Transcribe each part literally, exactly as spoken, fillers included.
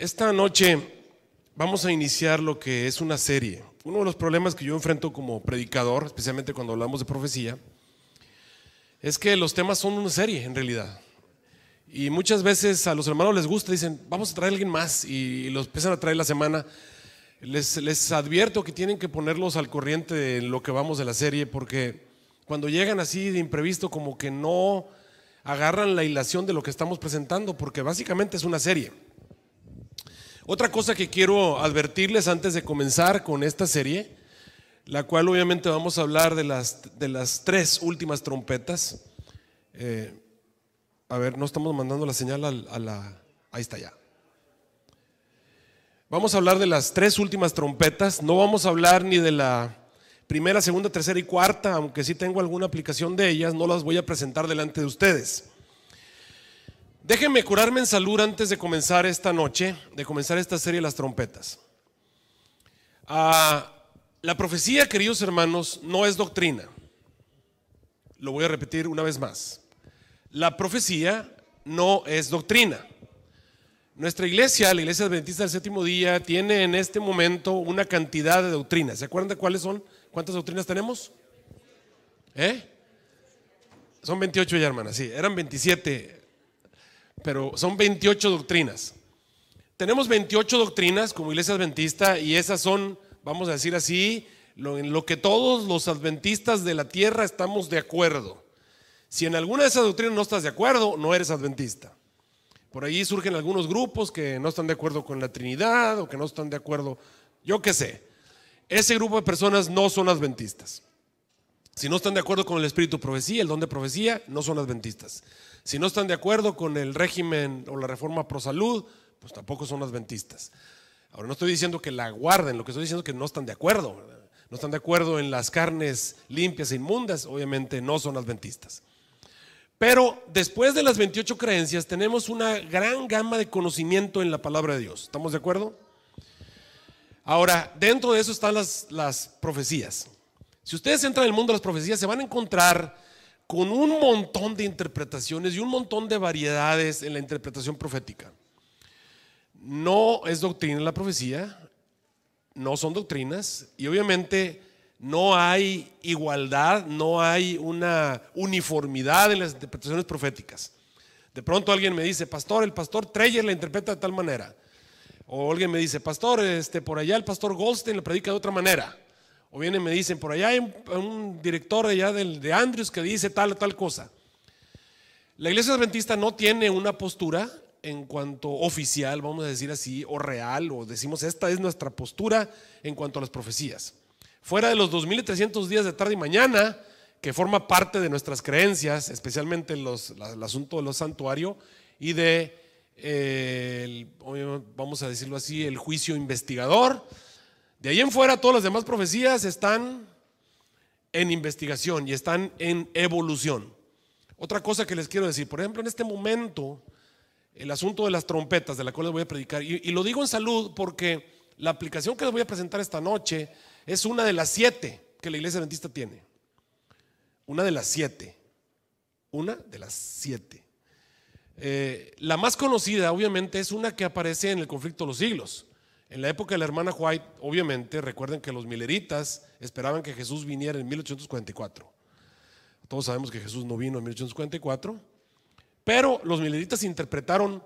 Esta noche vamos a iniciar lo que es una serie. Uno de los problemas que yo enfrento como predicador, especialmente cuando hablamos de profecía, es que los temas son una serie en realidad. Y muchas veces a los hermanos les gusta, dicen, vamos a traer a alguien más, y los empiezan a traer la semana. Les, les advierto que tienen que ponerlos al corriente de lo que vamos de la serie, porque cuando llegan así de imprevisto como que no agarran la hilación de lo que estamos presentando, porque básicamente es una serie. Otra cosa que quiero advertirles antes de comenzar con esta serie, la cual obviamente vamos a hablar de las, de las tres últimas trompetas. Eh, a ver, no estamos mandando la señal a, a la... Ahí está ya. Vamos a hablar de las tres últimas trompetas. No vamos a hablar ni de la primera, segunda, tercera y cuarta, aunque sí tengo alguna aplicación de ellas, no las voy a presentar delante de ustedes. Déjenme curarme en salud antes de comenzar esta noche, de comenzar esta serie de las trompetas. Ah, la profecía, queridos hermanos, no es doctrina. Lo voy a repetir una vez más. La profecía no es doctrina. Nuestra iglesia, la Iglesia Adventista del Séptimo Día, tiene en este momento una cantidad de doctrinas. ¿Se acuerdan de cuáles son? ¿Cuántas doctrinas tenemos? ¿Eh? Son veintiocho ya, hermanas, sí, eran veintisiete. Pero son veintiocho doctrinas. Tenemos veintiocho doctrinas como iglesia adventista, y esas son, vamos a decir así, lo, en lo que todos los adventistas de la tierra estamos de acuerdo. Si en alguna de esas doctrinas no estás de acuerdo, no eres adventista. Por ahí surgen algunos grupos que no están de acuerdo con la Trinidad, o que no están de acuerdo, yo qué sé. Ese grupo de personas no son adventistas. Si no están de acuerdo con el espíritu de profecía, el don de profecía, no son adventistas. Si no están de acuerdo con el régimen o la reforma pro salud, pues tampoco son adventistas. Ahora, no estoy diciendo que la guarden, lo que estoy diciendo es que no están de acuerdo, ¿verdad? No están de acuerdo en las carnes limpias e inmundas, obviamente no son adventistas. Pero después de las veintiocho creencias tenemos una gran gama de conocimiento en la palabra de Dios, ¿estamos de acuerdo? Ahora, dentro de eso están las, las profecías. Si ustedes entran en el mundo de las profecías, se van a encontrar con un montón de interpretaciones y un montón de variedades en la interpretación profética. No es doctrina la profecía, no son doctrinas, y obviamente no hay igualdad, no hay una uniformidad en las interpretaciones proféticas. De pronto alguien me dice, pastor, el pastor Treyer la interpreta de tal manera. O alguien me dice, pastor, este, por allá el pastor Goldstein la predica de otra manera. O vienen y me dicen, por allá hay un, un director allá del, de Andrews que dice tal o tal cosa. La iglesia adventista no tiene una postura en cuanto oficial, vamos a decir así, o real, o decimos esta es nuestra postura en cuanto a las profecías. Fuera de los dos mil trescientos días de tarde y mañana, que forma parte de nuestras creencias, especialmente los, la, el asunto de los santuarios y de, eh, el, vamos a decirlo así, el juicio investigador. De ahí en fuera, todas las demás profecías están en investigación y están en evolución. Otra cosa que les quiero decir, por ejemplo, en este momento, el asunto de las trompetas, de la cual les voy a predicar, y, y lo digo en salud porque la aplicación que les voy a presentar esta noche es una de las siete que la iglesia adventista tiene. Una de las siete. Una de las siete. Eh, la más conocida, obviamente, es una que aparece en el conflicto de los siglos. En la época de la hermana White, obviamente, recuerden que los mileritas esperaban que Jesús viniera en mil ochocientos cuarenta y cuatro. Todos sabemos que Jesús no vino en mil ochocientos cuarenta y cuatro, pero los mileritas interpretaron,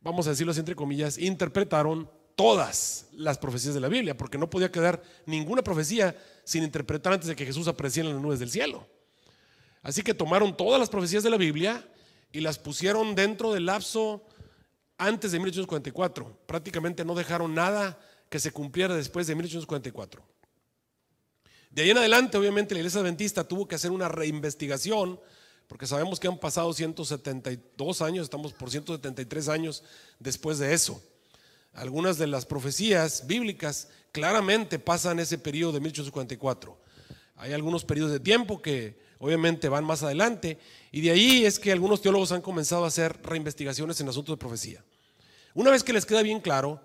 vamos a decirlo así entre comillas, interpretaron todas las profecías de la Biblia, porque no podía quedar ninguna profecía sin interpretar antes de que Jesús apareciera en las nubes del cielo. Así que tomaron todas las profecías de la Biblia y las pusieron dentro del lapso antes de mil ochocientos cuarenta y cuatro, prácticamente no dejaron nada que se cumpliera después de mil ochocientos cuarenta y cuatro. De ahí en adelante, obviamente, la iglesia adventista tuvo que hacer una reinvestigación, porque sabemos que han pasado ciento setenta y dos años, estamos por ciento setenta y tres años después de eso. Algunas de las profecías bíblicas claramente pasan ese periodo de mil ochocientos cuarenta y cuatro. Hay algunos periodos de tiempo que obviamente van más adelante, y de ahí es que algunos teólogos han comenzado a hacer reinvestigaciones en asuntos de profecía. Una vez que les queda bien claro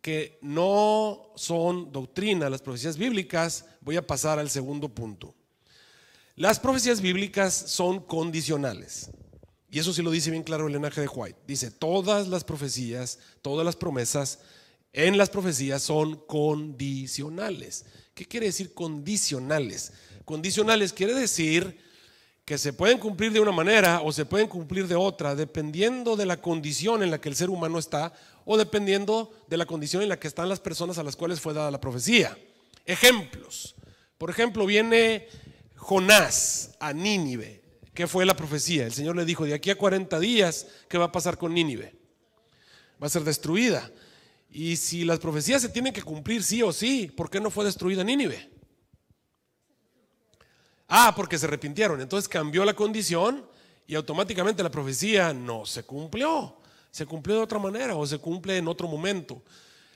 que no son doctrina las profecías bíblicas, voy a pasar al segundo punto. Las profecías bíblicas son condicionales. Y eso sí lo dice bien claro el linaje de White. Dice, todas las profecías, todas las promesas en las profecías son condicionales. ¿Qué quiere decir condicionales? Condicionales quiere decir que se pueden cumplir de una manera o se pueden cumplir de otra, dependiendo de la condición en la que el ser humano está o dependiendo de la condición en la que están las personas a las cuales fue dada la profecía. Ejemplos. Por ejemplo, viene Jonás a Nínive. ¿Qué fue la profecía? El Señor le dijo, de aquí a cuarenta días, ¿qué va a pasar con Nínive? Va a ser destruida. Y si las profecías se tienen que cumplir sí o sí, ¿por qué no fue destruida Nínive? Ah, porque se arrepintieron. Entonces cambió la condición y automáticamente la profecía no se cumplió. Se cumplió de otra manera o se cumple en otro momento.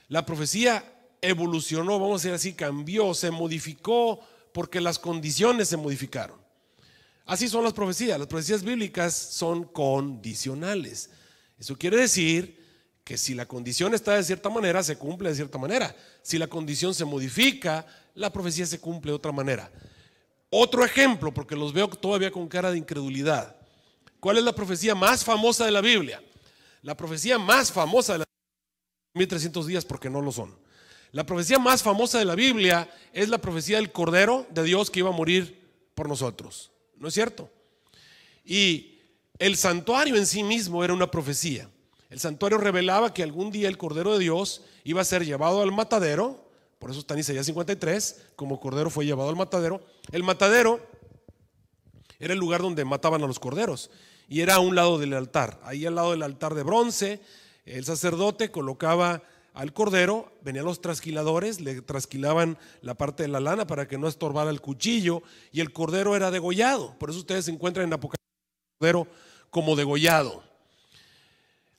La profecía evolucionó, vamos a decir así, cambió, se modificó porque las condiciones se modificaron. Así son las profecías. Las profecías bíblicas son condicionales. Eso quiere decir que si la condición está de cierta manera, se cumple de cierta manera. Si la condición se modifica, la profecía se cumple de otra manera. Otro ejemplo, porque los veo todavía con cara de incredulidad. ¿Cuál es la profecía más famosa de la Biblia? La profecía más famosa de la Biblia, mil trescientos días, porque no lo son. La profecía más famosa de la Biblia es la profecía del Cordero de Dios que iba a morir por nosotros. ¿No es cierto? Y el santuario en sí mismo era una profecía. El santuario revelaba que algún día el Cordero de Dios iba a ser llevado al matadero. Por eso está en Isaías cincuenta y tres, como cordero fue llevado al matadero. El matadero era el lugar donde mataban a los corderos y era a un lado del altar. Ahí al lado del altar de bronce, el sacerdote colocaba al cordero, venían los trasquiladores, le trasquilaban la parte de la lana para que no estorbara el cuchillo y el cordero era degollado. Por eso ustedes se encuentran en Apocalipsis el cordero como degollado.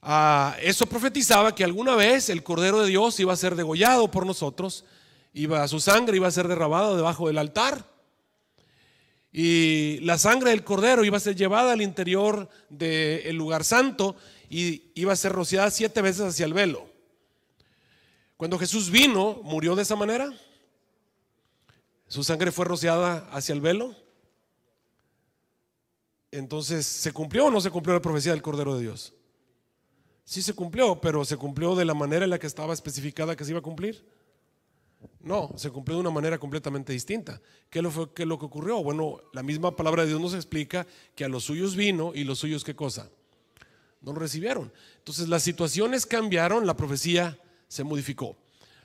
Ah, eso profetizaba que alguna vez el Cordero de Dios iba a ser degollado por nosotros, iba, su sangre iba a ser derramada debajo del altar y la sangre del Cordero iba a ser llevada al interior del lugar santo y iba a ser rociada siete veces hacia el velo. Cuando Jesús vino, ¿murió de esa manera? ¿Su sangre fue rociada hacia el velo? Entonces, ¿se cumplió o no se cumplió la profecía del Cordero de Dios? Sí se cumplió, pero ¿se cumplió de la manera en la que estaba especificada que se iba a cumplir? No, se cumplió de una manera completamente distinta. ¿Qué fue, qué es lo que ocurrió? Bueno, la misma palabra de Dios nos explica que a los suyos vino y los suyos ¿qué cosa? No lo recibieron. Entonces las situaciones cambiaron, la profecía se modificó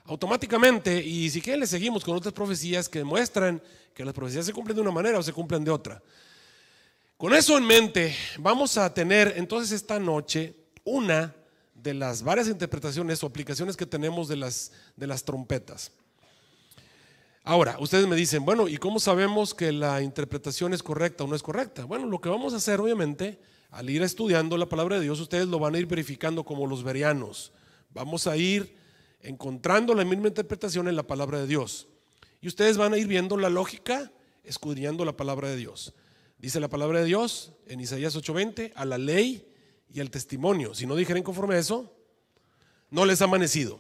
automáticamente. Y si quieren le seguimos con otras profecías que demuestran que las profecías se cumplen de una manera o se cumplen de otra. Con eso en mente vamos a tener entonces esta noche una de las varias interpretaciones o aplicaciones que tenemos de las, de las trompetas. Ahora, ustedes me dicen, bueno, ¿y cómo sabemos que la interpretación es correcta o no es correcta? Bueno, lo que vamos a hacer obviamente, al ir estudiando la palabra de Dios, ustedes lo van a ir verificando como los verianos. Vamos a ir encontrando la misma interpretación en la palabra de Dios. Y ustedes van a ir viendo la lógica, escudriñando la palabra de Dios. Dice la palabra de Dios en Isaías ocho veinte, a la ley y el testimonio, si no dijeren conforme a eso, no les ha amanecido.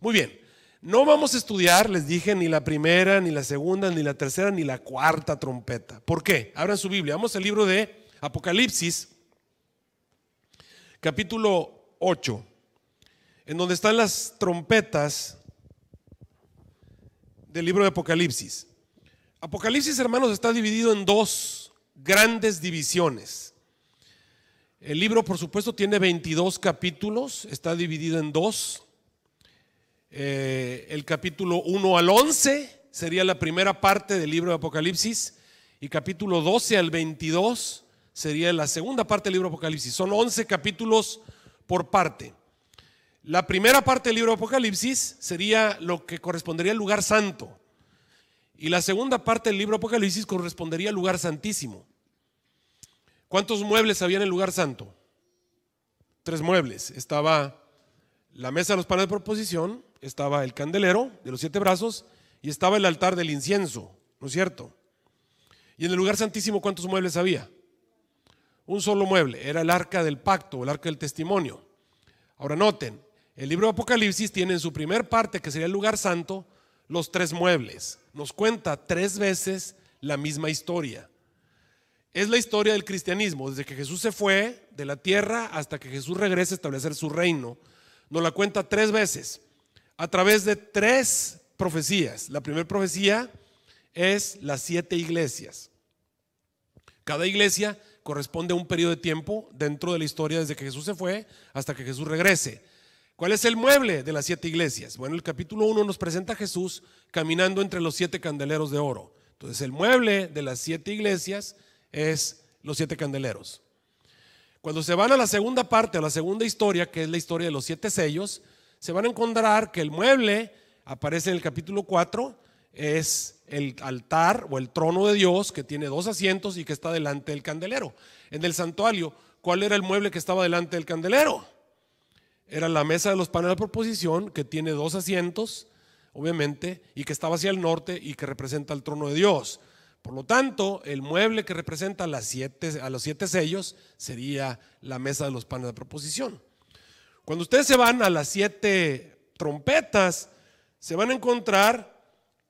Muy bien, no vamos a estudiar, les dije, ni la primera, ni la segunda, ni la tercera, ni la cuarta trompeta. ¿Por qué? Abran su Biblia, vamos al libro de Apocalipsis, capítulo ocho, en donde están las trompetas del libro de Apocalipsis. Apocalipsis, hermanos, está dividido en dos grandes divisiones. El libro, por supuesto, tiene veintidós capítulos, está dividido en dos. Eh, el capítulo uno al once sería la primera parte del libro de Apocalipsis y capítulo doce al veintidós sería la segunda parte del libro de Apocalipsis. Son once capítulos por parte. La primera parte del libro de Apocalipsis sería lo que correspondería al lugar santo y la segunda parte del libro de Apocalipsis correspondería al lugar santísimo. ¿Cuántos muebles había en el lugar santo? Tres muebles. Estaba la mesa de los panes de proposición, estaba el candelero de los siete brazos y estaba el altar del incienso, ¿no es cierto? Y en el lugar santísimo, ¿cuántos muebles había? Un solo mueble, era el arca del pacto, el arca del testimonio. Ahora noten, el libro de Apocalipsis tiene en su primer parte, que sería el lugar santo, los tres muebles. Nos cuenta tres veces la misma historia. Es la historia del cristianismo, desde que Jesús se fue de la tierra hasta que Jesús regrese a establecer su reino. Nos la cuenta tres veces, a través de tres profecías. La primera profecía es las siete iglesias. Cada iglesia corresponde a un periodo de tiempo dentro de la historia desde que Jesús se fue hasta que Jesús regrese. ¿Cuál es el mueble de las siete iglesias? Bueno, el capítulo uno nos presenta a Jesús caminando entre los siete candeleros de oro. Entonces el mueble de las siete iglesias es los siete candeleros. Cuando se van a la segunda parte, a la segunda historia, que es la historia de los siete sellos, se van a encontrar que el mueble aparece en el capítulo cuatro, es el altar o el trono de Dios que tiene dos asientos y que está delante del candelero. En el santuario, ¿cuál era el mueble que estaba delante del candelero? Era la mesa de los panes de proposición, que tiene dos asientos, obviamente, y que estaba hacia el norte y que representa el trono de Dios. Por lo tanto, el mueble que representa a, las siete, a los siete sellos sería la mesa de los panes de proposición. Cuando ustedes se van a las siete trompetas, se van a encontrar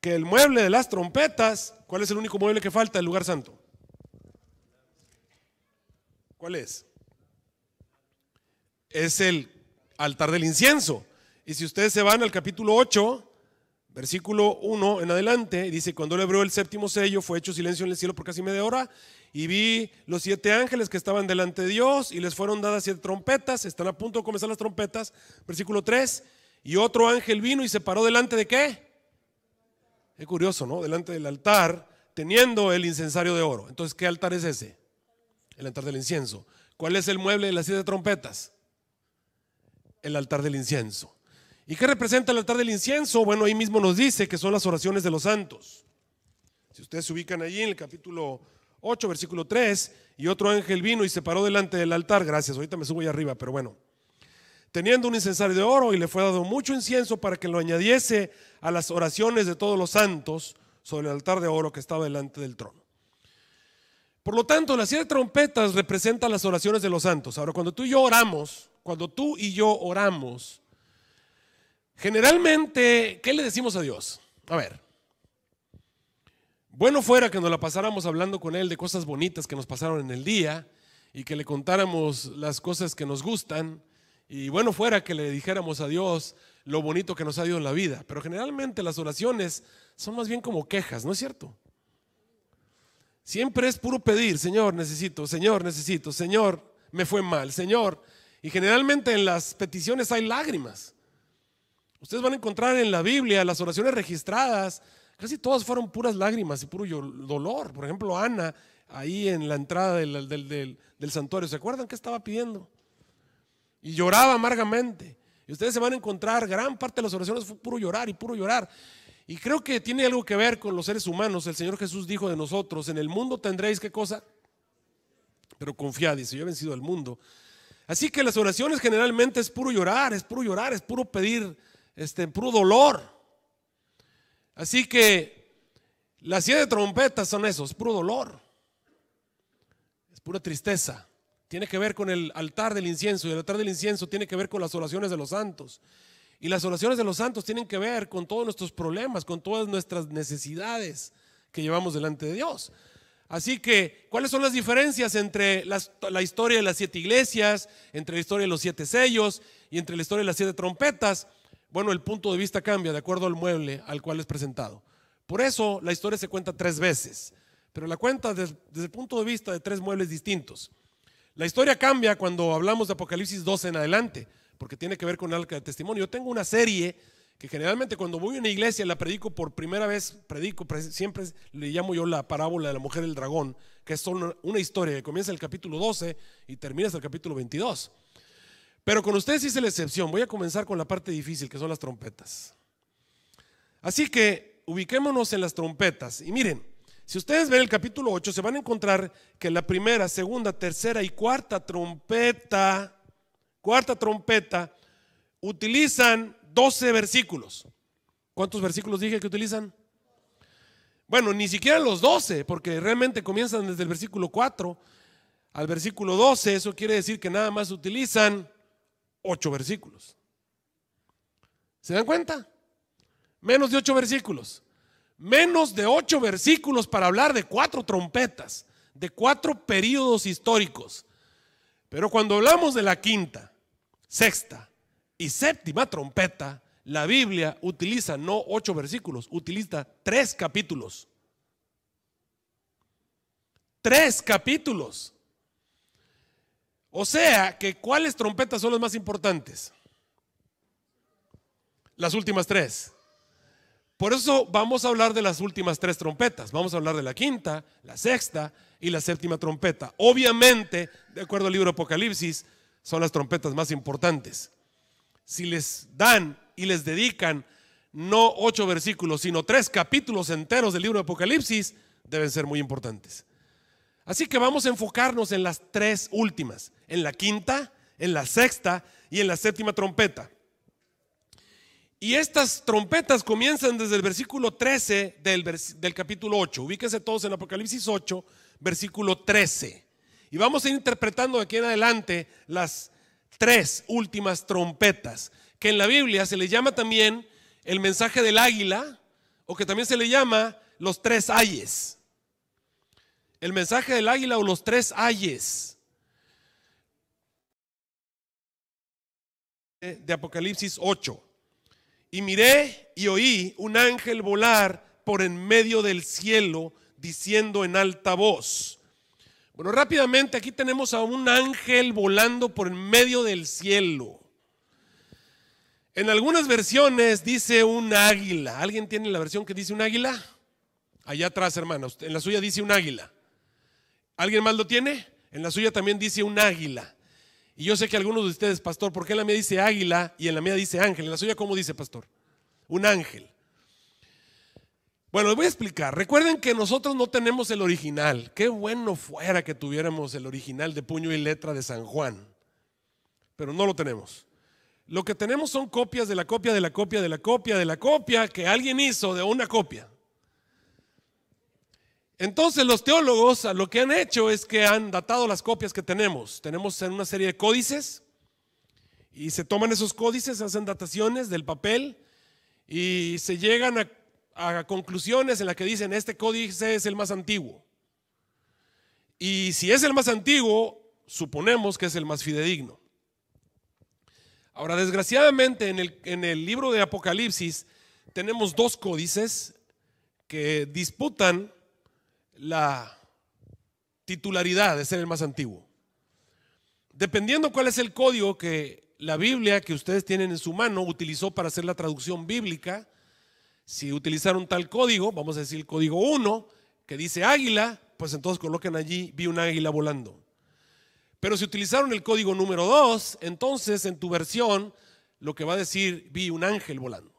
que el mueble de las trompetas, ¿cuál es el único mueble que falta del lugar santo? ¿Cuál es? Es el altar del incienso. Y si ustedes se van al capítulo ocho, versículo uno en adelante, dice: cuando él abrió el séptimo sello, fue hecho silencio en el cielo por casi media hora, y vi los siete ángeles que estaban delante de Dios, y les fueron dadas siete trompetas. Están a punto de comenzar las trompetas. Versículo tres: y otro ángel vino y se paró delante de ¿qué? Es curioso, ¿no? Delante del altar, teniendo el incensario de oro. Entonces, ¿qué altar es ese? El altar del incienso. ¿Cuál es el mueble de las siete trompetas? El altar del incienso. ¿Y qué representa el altar del incienso? Bueno, ahí mismo nos dice que son las oraciones de los santos. Si ustedes se ubican allí en el capítulo ocho, versículo tres: y otro ángel vino y se paró delante del altar. Gracias, ahorita me subo ahí arriba, pero bueno. Teniendo un incensario de oro, y le fue dado mucho incienso para que lo añadiese a las oraciones de todos los santos sobre el altar de oro que estaba delante del trono. Por lo tanto, las siete trompetas representan las oraciones de los santos. Ahora, cuando tú y yo oramos, cuando tú y yo oramos, generalmente, ¿qué le decimos a Dios? A ver, bueno fuera que nos la pasáramos hablando con Él de cosas bonitas que nos pasaron en el día y que le contáramos las cosas que nos gustan. Y bueno fuera que le dijéramos a Dios lo bonito que nos ha dado en la vida, pero generalmente las oraciones son más bien como quejas, ¿no es cierto? Siempre es puro pedir: Señor, necesito, Señor, necesito, Señor, me fue mal, Señor. Y generalmente en las peticiones hay lágrimas. Ustedes van a encontrar en la Biblia las oraciones registradas, casi todas fueron puras lágrimas y puro dolor. Por ejemplo, Ana, ahí en la entrada del, del, del, del santuario, ¿se acuerdan qué estaba pidiendo? Y lloraba amargamente. Y ustedes se van a encontrar, gran parte de las oraciones fue puro llorar y puro llorar. Y creo que tiene algo que ver con los seres humanos. El Señor Jesús dijo de nosotros: en el mundo tendréis, ¿qué cosa? Pero confiad, dice, yo he vencido al mundo. Así que las oraciones generalmente es puro llorar, es puro llorar, es puro pedir, este, puro dolor. Así que las siete trompetas son esos, puro dolor, es pura tristeza. Tiene que ver con el altar del incienso, y el altar del incienso tiene que ver con las oraciones de los santos, y las oraciones de los santos tienen que ver con todos nuestros problemas, con todas nuestras necesidades que llevamos delante de Dios. Así que, ¿cuáles son las diferencias entre las, la historia de las siete iglesias, entre la historia de los siete sellos y entre la historia de las siete trompetas? Bueno, el punto de vista cambia de acuerdo al mueble al cual es presentado. Por eso la historia se cuenta tres veces, pero la cuenta desde, desde el punto de vista de tres muebles distintos. La historia cambia cuando hablamos de Apocalipsis doce en adelante, porque tiene que ver con el arca de testimonio. Yo tengo una serie que generalmente cuando voy a una iglesia la predico por primera vez, predico, siempre le llamo yo la parábola de la mujer del dragón, que es solo una historia que comienza en el capítulo doce y termina hasta el capítulo veintidós. Pero con ustedes hice la excepción, voy a comenzar con la parte difícil, que son las trompetas. Así que ubiquémonos en las trompetas y miren. Si ustedes ven el capítulo ocho, se van a encontrar que la primera, segunda, tercera y cuarta trompeta, cuarta trompeta, utilizan doce versículos. ¿Cuántos versículos dije que utilizan? Bueno, ni siquiera los doce, porque realmente comienzan desde el versículo cuatro al versículo doce. Eso quiere decir que nada más utilizan ocho versículos. ¿Se dan cuenta? Menos de ocho versículos. Menos de ocho versículos para hablar de cuatro trompetas. de cuatro periodos históricos. Pero cuando hablamos de la quinta, sexta y séptima trompeta, la Biblia utiliza no ocho versículos, utiliza tres capítulos. Tres capítulos. O sea, que ¿cuáles trompetas son las más importantes? Las últimas tres. Por eso vamos a hablar de las últimas tres trompetas. Vamos a hablar de la quinta, la sexta y la séptima trompeta. Obviamente, de acuerdo al libro de Apocalipsis, son las trompetas más importantes. Si les dan y les dedican no ocho versículos, sino tres capítulos enteros del libro de Apocalipsis, deben ser muy importantes. Así que vamos a enfocarnos en las tres últimas, en la quinta, en la sexta y en la séptima trompeta. Y estas trompetas comienzan desde el versículo trece del, vers del capítulo ocho. Ubíquense todos en Apocalipsis ocho, versículo trece. Y vamos a ir interpretando de aquí en adelante las tres últimas trompetas, que en la Biblia se le llama también el mensaje del águila, o que también se le llama los tres ayes. El mensaje del águila o los tres ayes de Apocalipsis ocho. Y miré y oí un ángel volar por en medio del cielo, diciendo en alta voz. Bueno, rápidamente aquí tenemos a un ángel volando por en medio del cielo. En algunas versiones dice un águila. ¿Alguien tiene la versión que dice un águila? Allá atrás, hermana, en la suya dice un águila. ¿Alguien más lo tiene? En la suya también dice un águila. Y yo sé que algunos de ustedes, pastor, ¿por qué en la mía dice águila y en la mía dice ángel? ¿En la suya cómo dice, pastor? Un ángel. Bueno, les voy a explicar. Recuerden que nosotros no tenemos el original. Qué bueno fuera que tuviéramos el original de puño y letra de San Juan. Pero no lo tenemos. Lo que tenemos son copias de la copia, de la copia, de la copia, de la copia que alguien hizo de una copia. Entonces los teólogos lo que han hecho es que han datado las copias que tenemos. Tenemos en una serie de códices y se toman esos códices, se hacen dataciones del papel y se llegan a, a conclusiones en las que dicen este códice es el más antiguo. Y si es el más antiguo, suponemos que es el más fidedigno. Ahora, desgraciadamente en el, en el libro de Apocalipsis tenemos dos códices que disputan la titularidad de ser el más antiguo. Dependiendo cuál es el código que la Biblia que ustedes tienen en su mano utilizó para hacer la traducción bíblica, si utilizaron tal código, vamos a decir el código uno, que dice águila, pues entonces colocan allí, vi un águila volando. Pero si utilizaron el código número dos, entonces en tu versión lo que va a decir, vi un ángel volando.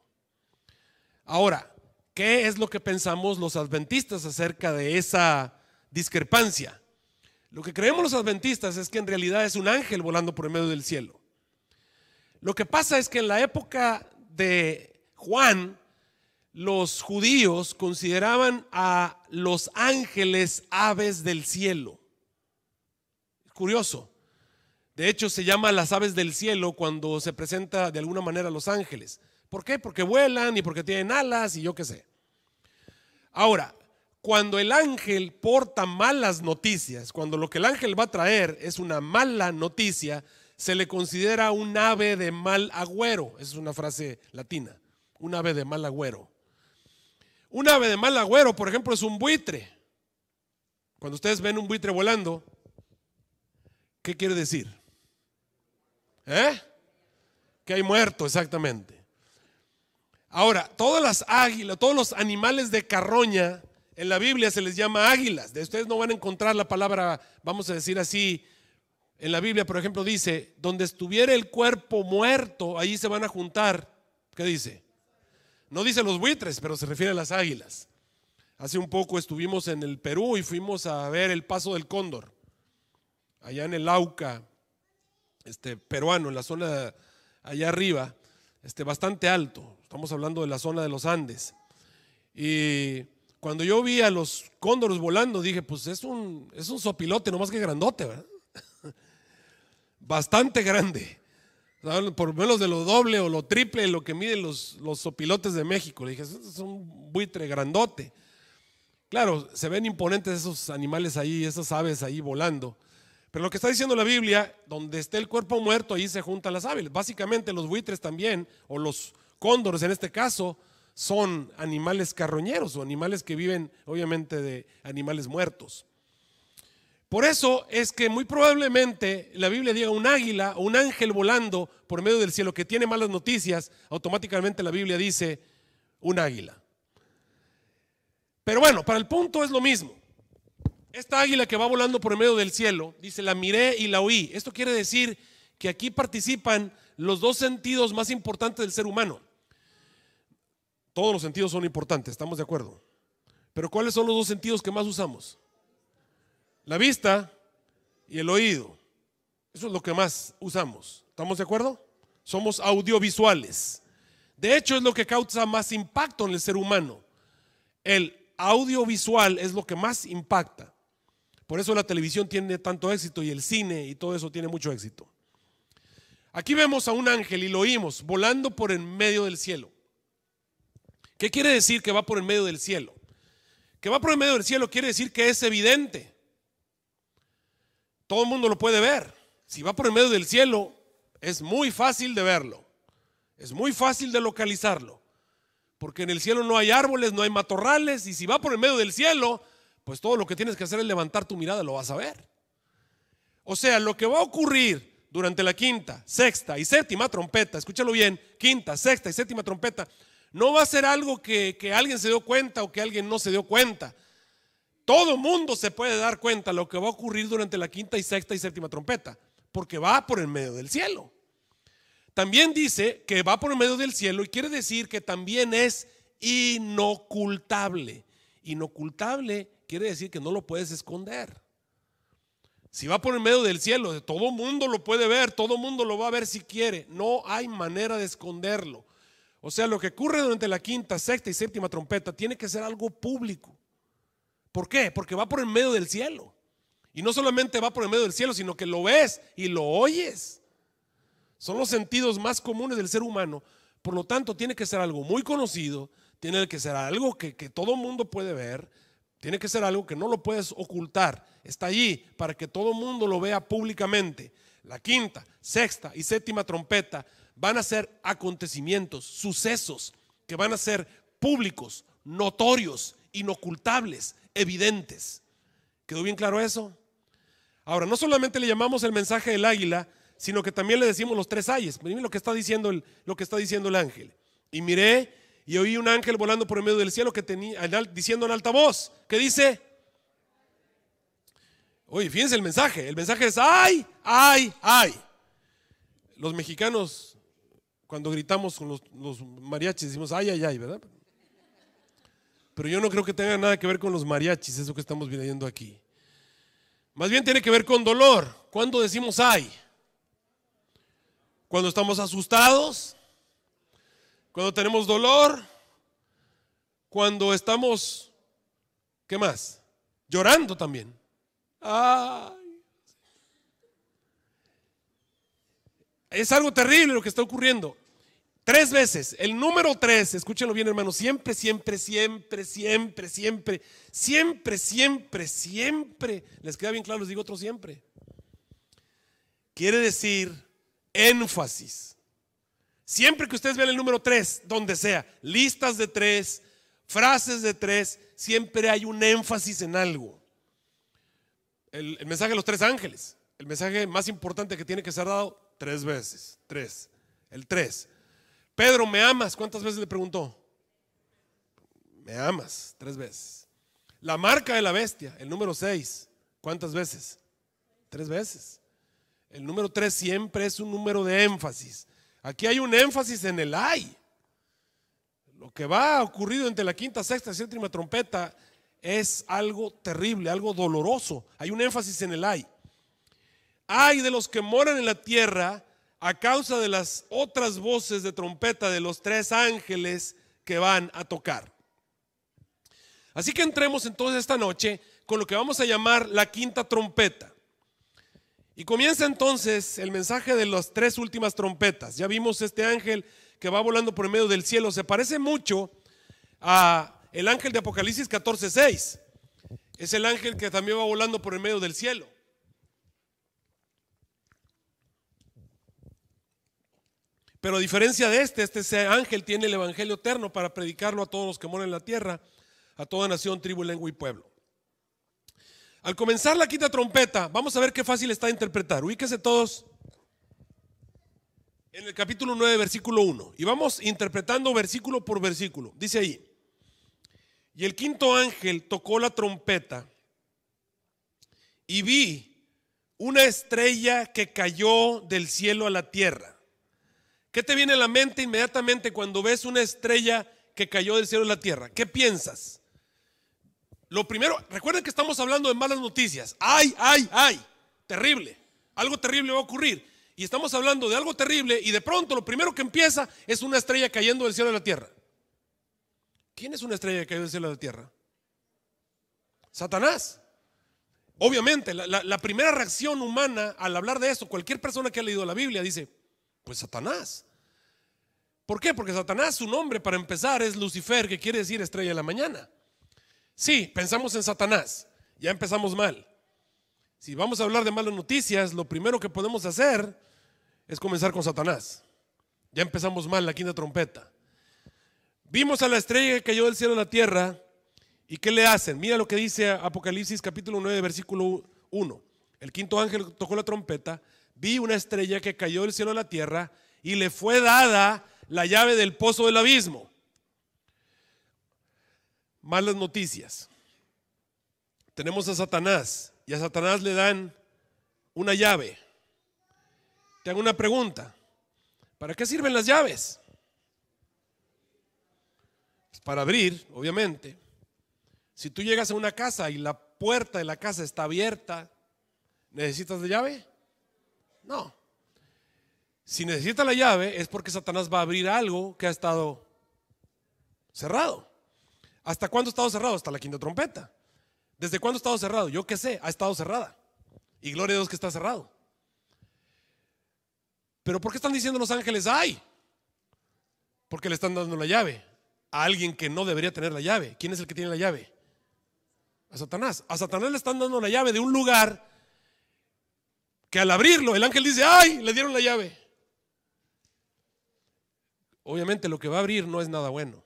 Ahora, ¿qué es lo que pensamos los adventistas acerca de esa discrepancia? Lo que creemos los adventistas es que en realidad es un ángel volando por el medio del cielo. Lo que pasa es que en la época de Juan, los judíos consideraban a los ángeles aves del cielo. Curioso. De hecho, se llama las aves del cielo cuando se presenta de alguna manera a los ángeles. ¿Por qué? Porque vuelan y porque tienen alas y yo qué sé. Ahora, cuando el ángel porta malas noticias, cuando lo que el ángel va a traer es una mala noticia, se le considera un ave de mal agüero. Esa es una frase latina, un ave de mal agüero. Un ave de mal agüero, por ejemplo, es un buitre. Cuando ustedes ven un buitre volando, ¿qué quiere decir? ¿Eh? Que hay muerto, exactamente. Ahora, todas las águilas, todos los animales de carroña en la Biblia se les llama águilas. De ustedes no van a encontrar la palabra, vamos a decir así, en la Biblia, por ejemplo, dice, donde estuviera el cuerpo muerto, ahí se van a juntar. ¿Qué dice? No dice los buitres, pero se refiere a las águilas. Hace un poco estuvimos en el Perú y fuimos a ver el paso del cóndor, allá en el Auca, este, peruano, en la zona allá arriba, este, bastante alto. Estamos hablando de la zona de los Andes. Y cuando yo vi a los cóndores volando, dije, pues es un, es un zopilote, no más que grandote, ¿verdad? Bastante grande. Por menos de lo doble o lo triple lo que miden los, los zopilotes de México. Le dije, es un buitre grandote. Claro, se ven imponentes esos animales ahí, esas aves ahí volando. Pero lo que está diciendo la Biblia, donde esté el cuerpo muerto, ahí se juntan las aves. Básicamente los buitres también, o los cóndores en este caso, son animales carroñeros o animales que viven obviamente de animales muertos. Por eso es que muy probablemente la Biblia diga un águila o un ángel volando por medio del cielo que tiene malas noticias, automáticamente la Biblia dice un águila. Pero bueno, para el punto es lo mismo. Esta águila que va volando por medio del cielo, dice la miré y la oí. Esto quiere decir que aquí participan los dos sentidos más importantes del ser humano. Todos los sentidos son importantes, estamos de acuerdo. Pero ¿cuáles son los dos sentidos que más usamos? La vista y el oído. Eso es lo que más usamos. ¿Estamos de acuerdo? Somos audiovisuales. De hecho, es lo que causa más impacto en el ser humano. El audiovisual es lo que más impacta. Por eso la televisión tiene tanto éxito y el cine y todo eso tiene mucho éxito. Aquí vemos a un ángel y lo oímos volando por en medio del cielo. ¿Qué quiere decir que va por en medio del cielo? Que va por en medio del cielo quiere decir que es evidente. Todo el mundo lo puede ver. Si va por el medio del cielo, es muy fácil de verlo. Es muy fácil de localizarlo. Porque en el cielo no hay árboles, no hay matorrales. Y si va por el medio del cielo, pues todo lo que tienes que hacer es levantar tu mirada, lo vas a ver. O sea, lo que va a ocurrir durante la quinta, sexta y séptima trompeta, escúchalo bien, quinta, sexta y séptima trompeta, no va a ser algo que, que alguien se dio cuenta o que alguien no se dio cuenta. Todo mundo se puede dar cuenta de lo que va a ocurrir durante la quinta y sexta y séptima trompeta, porque va por el medio del cielo. También dice que va por el medio del cielo y quiere decir que también es inocultable. Inocultable quiere decir que no lo puedes esconder. Si va por el medio del cielo, todo mundo lo puede ver, todo mundo lo va a ver si quiere. No hay manera de esconderlo. O sea, lo que ocurre durante la quinta, sexta y séptima trompeta tiene que ser algo público. ¿Por qué? Porque va por el medio del cielo. Y no solamente va por el medio del cielo, sino que lo ves y lo oyes. Son los sentidos más comunes del ser humano. Por lo tanto, tiene que ser algo muy conocido, tiene que ser algo que, que todo mundo puede ver, tiene que ser algo que no lo puedes ocultar. Está allí para que todo mundo lo vea públicamente. La quinta, sexta y séptima trompeta van a ser acontecimientos, sucesos que van a ser públicos, notorios, inocultables, evidentes. ¿Quedó bien claro eso? Ahora, no solamente le llamamos el mensaje del águila, sino que también le decimos los tres ayes. Miren lo que está diciendo el, lo que está diciendo el ángel. Y miré y oí un ángel volando por el medio del cielo que tenía, diciendo en alta voz, ¿qué dice? Oye, fíjense el mensaje. El mensaje es ¡ay! ¡Ay! ¡Ay! Los mexicanos, cuando gritamos con los, los mariachis, decimos ¡ay! ¡Ay! ¡Ay! ¿Verdad? Pero yo no creo que tenga nada que ver con los mariachis, eso que estamos viendo aquí. Más bien tiene que ver con dolor. ¿Cuándo decimos ay? Cuando estamos asustados, cuando tenemos dolor, cuando estamos, ¿qué más? Llorando también. Ay. Es algo terrible lo que está ocurriendo. Tres veces, el número tres, escúchenlo bien hermano, siempre, siempre, siempre, siempre, siempre, siempre, siempre, siempre, les queda bien claro, les digo otro siempre. Quiere decir énfasis. Siempre que ustedes vean el número tres, donde sea, listas de tres, frases de tres, siempre hay un énfasis en algo. El, el mensaje de los tres ángeles, el mensaje más importante que tiene que ser dado tres veces, tres, el tres. Pedro, ¿me amas? ¿Cuántas veces le preguntó? Me amas, tres veces. La marca de la bestia, el número seis, ¿cuántas veces? Tres veces. El número tres siempre es un número de énfasis. Aquí hay un énfasis en el ay. Lo que va a ocurrir entre la quinta, sexta y séptima trompeta es algo terrible, algo doloroso. Hay un énfasis en el ay. Ay de los que moran en la tierra a causa de las otras voces de trompeta de los tres ángeles que van a tocar. Así que entremos entonces esta noche con lo que vamos a llamar la quinta trompeta. Y comienza entonces el mensaje de las tres últimas trompetas. Ya vimos este ángel que va volando por medio del cielo. Se parece mucho a el ángel de Apocalipsis catorce seis. Es el ángel que también va volando por el medio del cielo. Pero a diferencia de este, este ángel tiene el evangelio eterno para predicarlo a todos los que moran en la tierra, a toda nación, tribu, lengua y pueblo. Al comenzar la quinta trompeta, vamos a ver qué fácil está de interpretar. Ubíquense todos en el capítulo nueve, versículo uno. Y vamos interpretando versículo por versículo. Dice ahí: y el quinto ángel tocó la trompeta, y vi una estrella que cayó del cielo a la tierra. ¿Qué te viene a la mente inmediatamente cuando ves una estrella que cayó del cielo a la tierra? ¿Qué piensas? Lo primero, recuerden que estamos hablando de malas noticias. ¡Ay, ay, ay! Terrible. Algo terrible va a ocurrir. Y estamos hablando de algo terrible y de pronto lo primero que empieza es una estrella cayendo del cielo a la tierra. ¿Quién es una estrella que cayó del cielo a la tierra? Satanás. Obviamente, la, la, la primera reacción humana al hablar de eso, cualquier persona que ha leído la Biblia dice: pues Satanás. ¿Por qué? Porque Satanás, su nombre para empezar es Lucifer, que quiere decir estrella de la mañana. Sí, pensamos en Satanás, ya empezamos mal. Si vamos a hablar de malas noticias, lo primero que podemos hacer es comenzar con Satanás. Ya empezamos mal la quinta trompeta. Vimos a la estrella que cayó del cielo a la tierra. ¿Y qué le hacen? Mira lo que dice Apocalipsis capítulo nueve versículo uno. El quinto ángel tocó la trompeta. Vi una estrella que cayó del cielo a la tierra y le fue dada la llave del pozo del abismo. Malas noticias. Tenemos a Satanás y a Satanás le dan una llave. Te hago una pregunta. ¿Para qué sirven las llaves? Pues para abrir, obviamente. Si tú llegas a una casa y la puerta de la casa está abierta, ¿necesitas la llave? No, si necesita la llave es porque Satanás va a abrir algo que ha estado cerrado. ¿Hasta cuándo ha estado cerrado? Hasta la quinta trompeta. ¿Desde cuándo ha estado cerrado? Yo qué sé, ha estado cerrada. Y gloria a Dios que está cerrado. Pero ¿por qué están diciendo los ángeles ¡ay! Porque le están dando la llave a alguien que no debería tener la llave. ¿Quién es el que tiene la llave? A Satanás. A Satanás le están dando la llave de un lugar que al abrirlo el ángel dice ¡ay! Le dieron la llave. Obviamente lo que va a abrir no es nada bueno.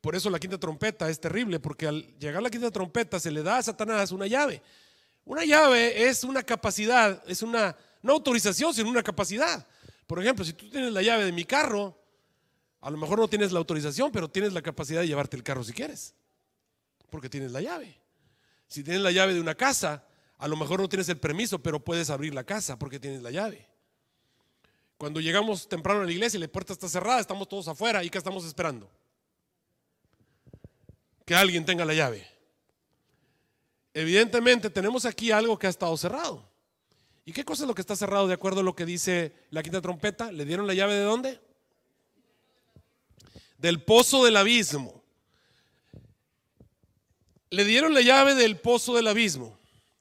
Por eso la quinta trompeta es terrible, porque al llegar la quinta trompeta se le da a Satanás una llave. Una llave es una capacidad, es una, no autorización, sino una capacidad. Por ejemplo, si tú tienes la llave de mi carro, a lo mejor no tienes la autorización, pero tienes la capacidad de llevarte el carro si quieres, porque tienes la llave. Si tienes la llave de una casa, a lo mejor no tienes el permiso, pero puedes abrir la casa porque tienes la llave. Cuando llegamos temprano a la iglesia y la puerta está cerrada, estamos todos afuera y ¿qué estamos esperando? Que alguien tenga la llave. Evidentemente tenemos aquí algo que ha estado cerrado. ¿Y qué cosa es lo que está cerrado de acuerdo a lo que dice la quinta trompeta? ¿Le dieron la llave de dónde? Del pozo del abismo. Le dieron la llave del pozo del abismo.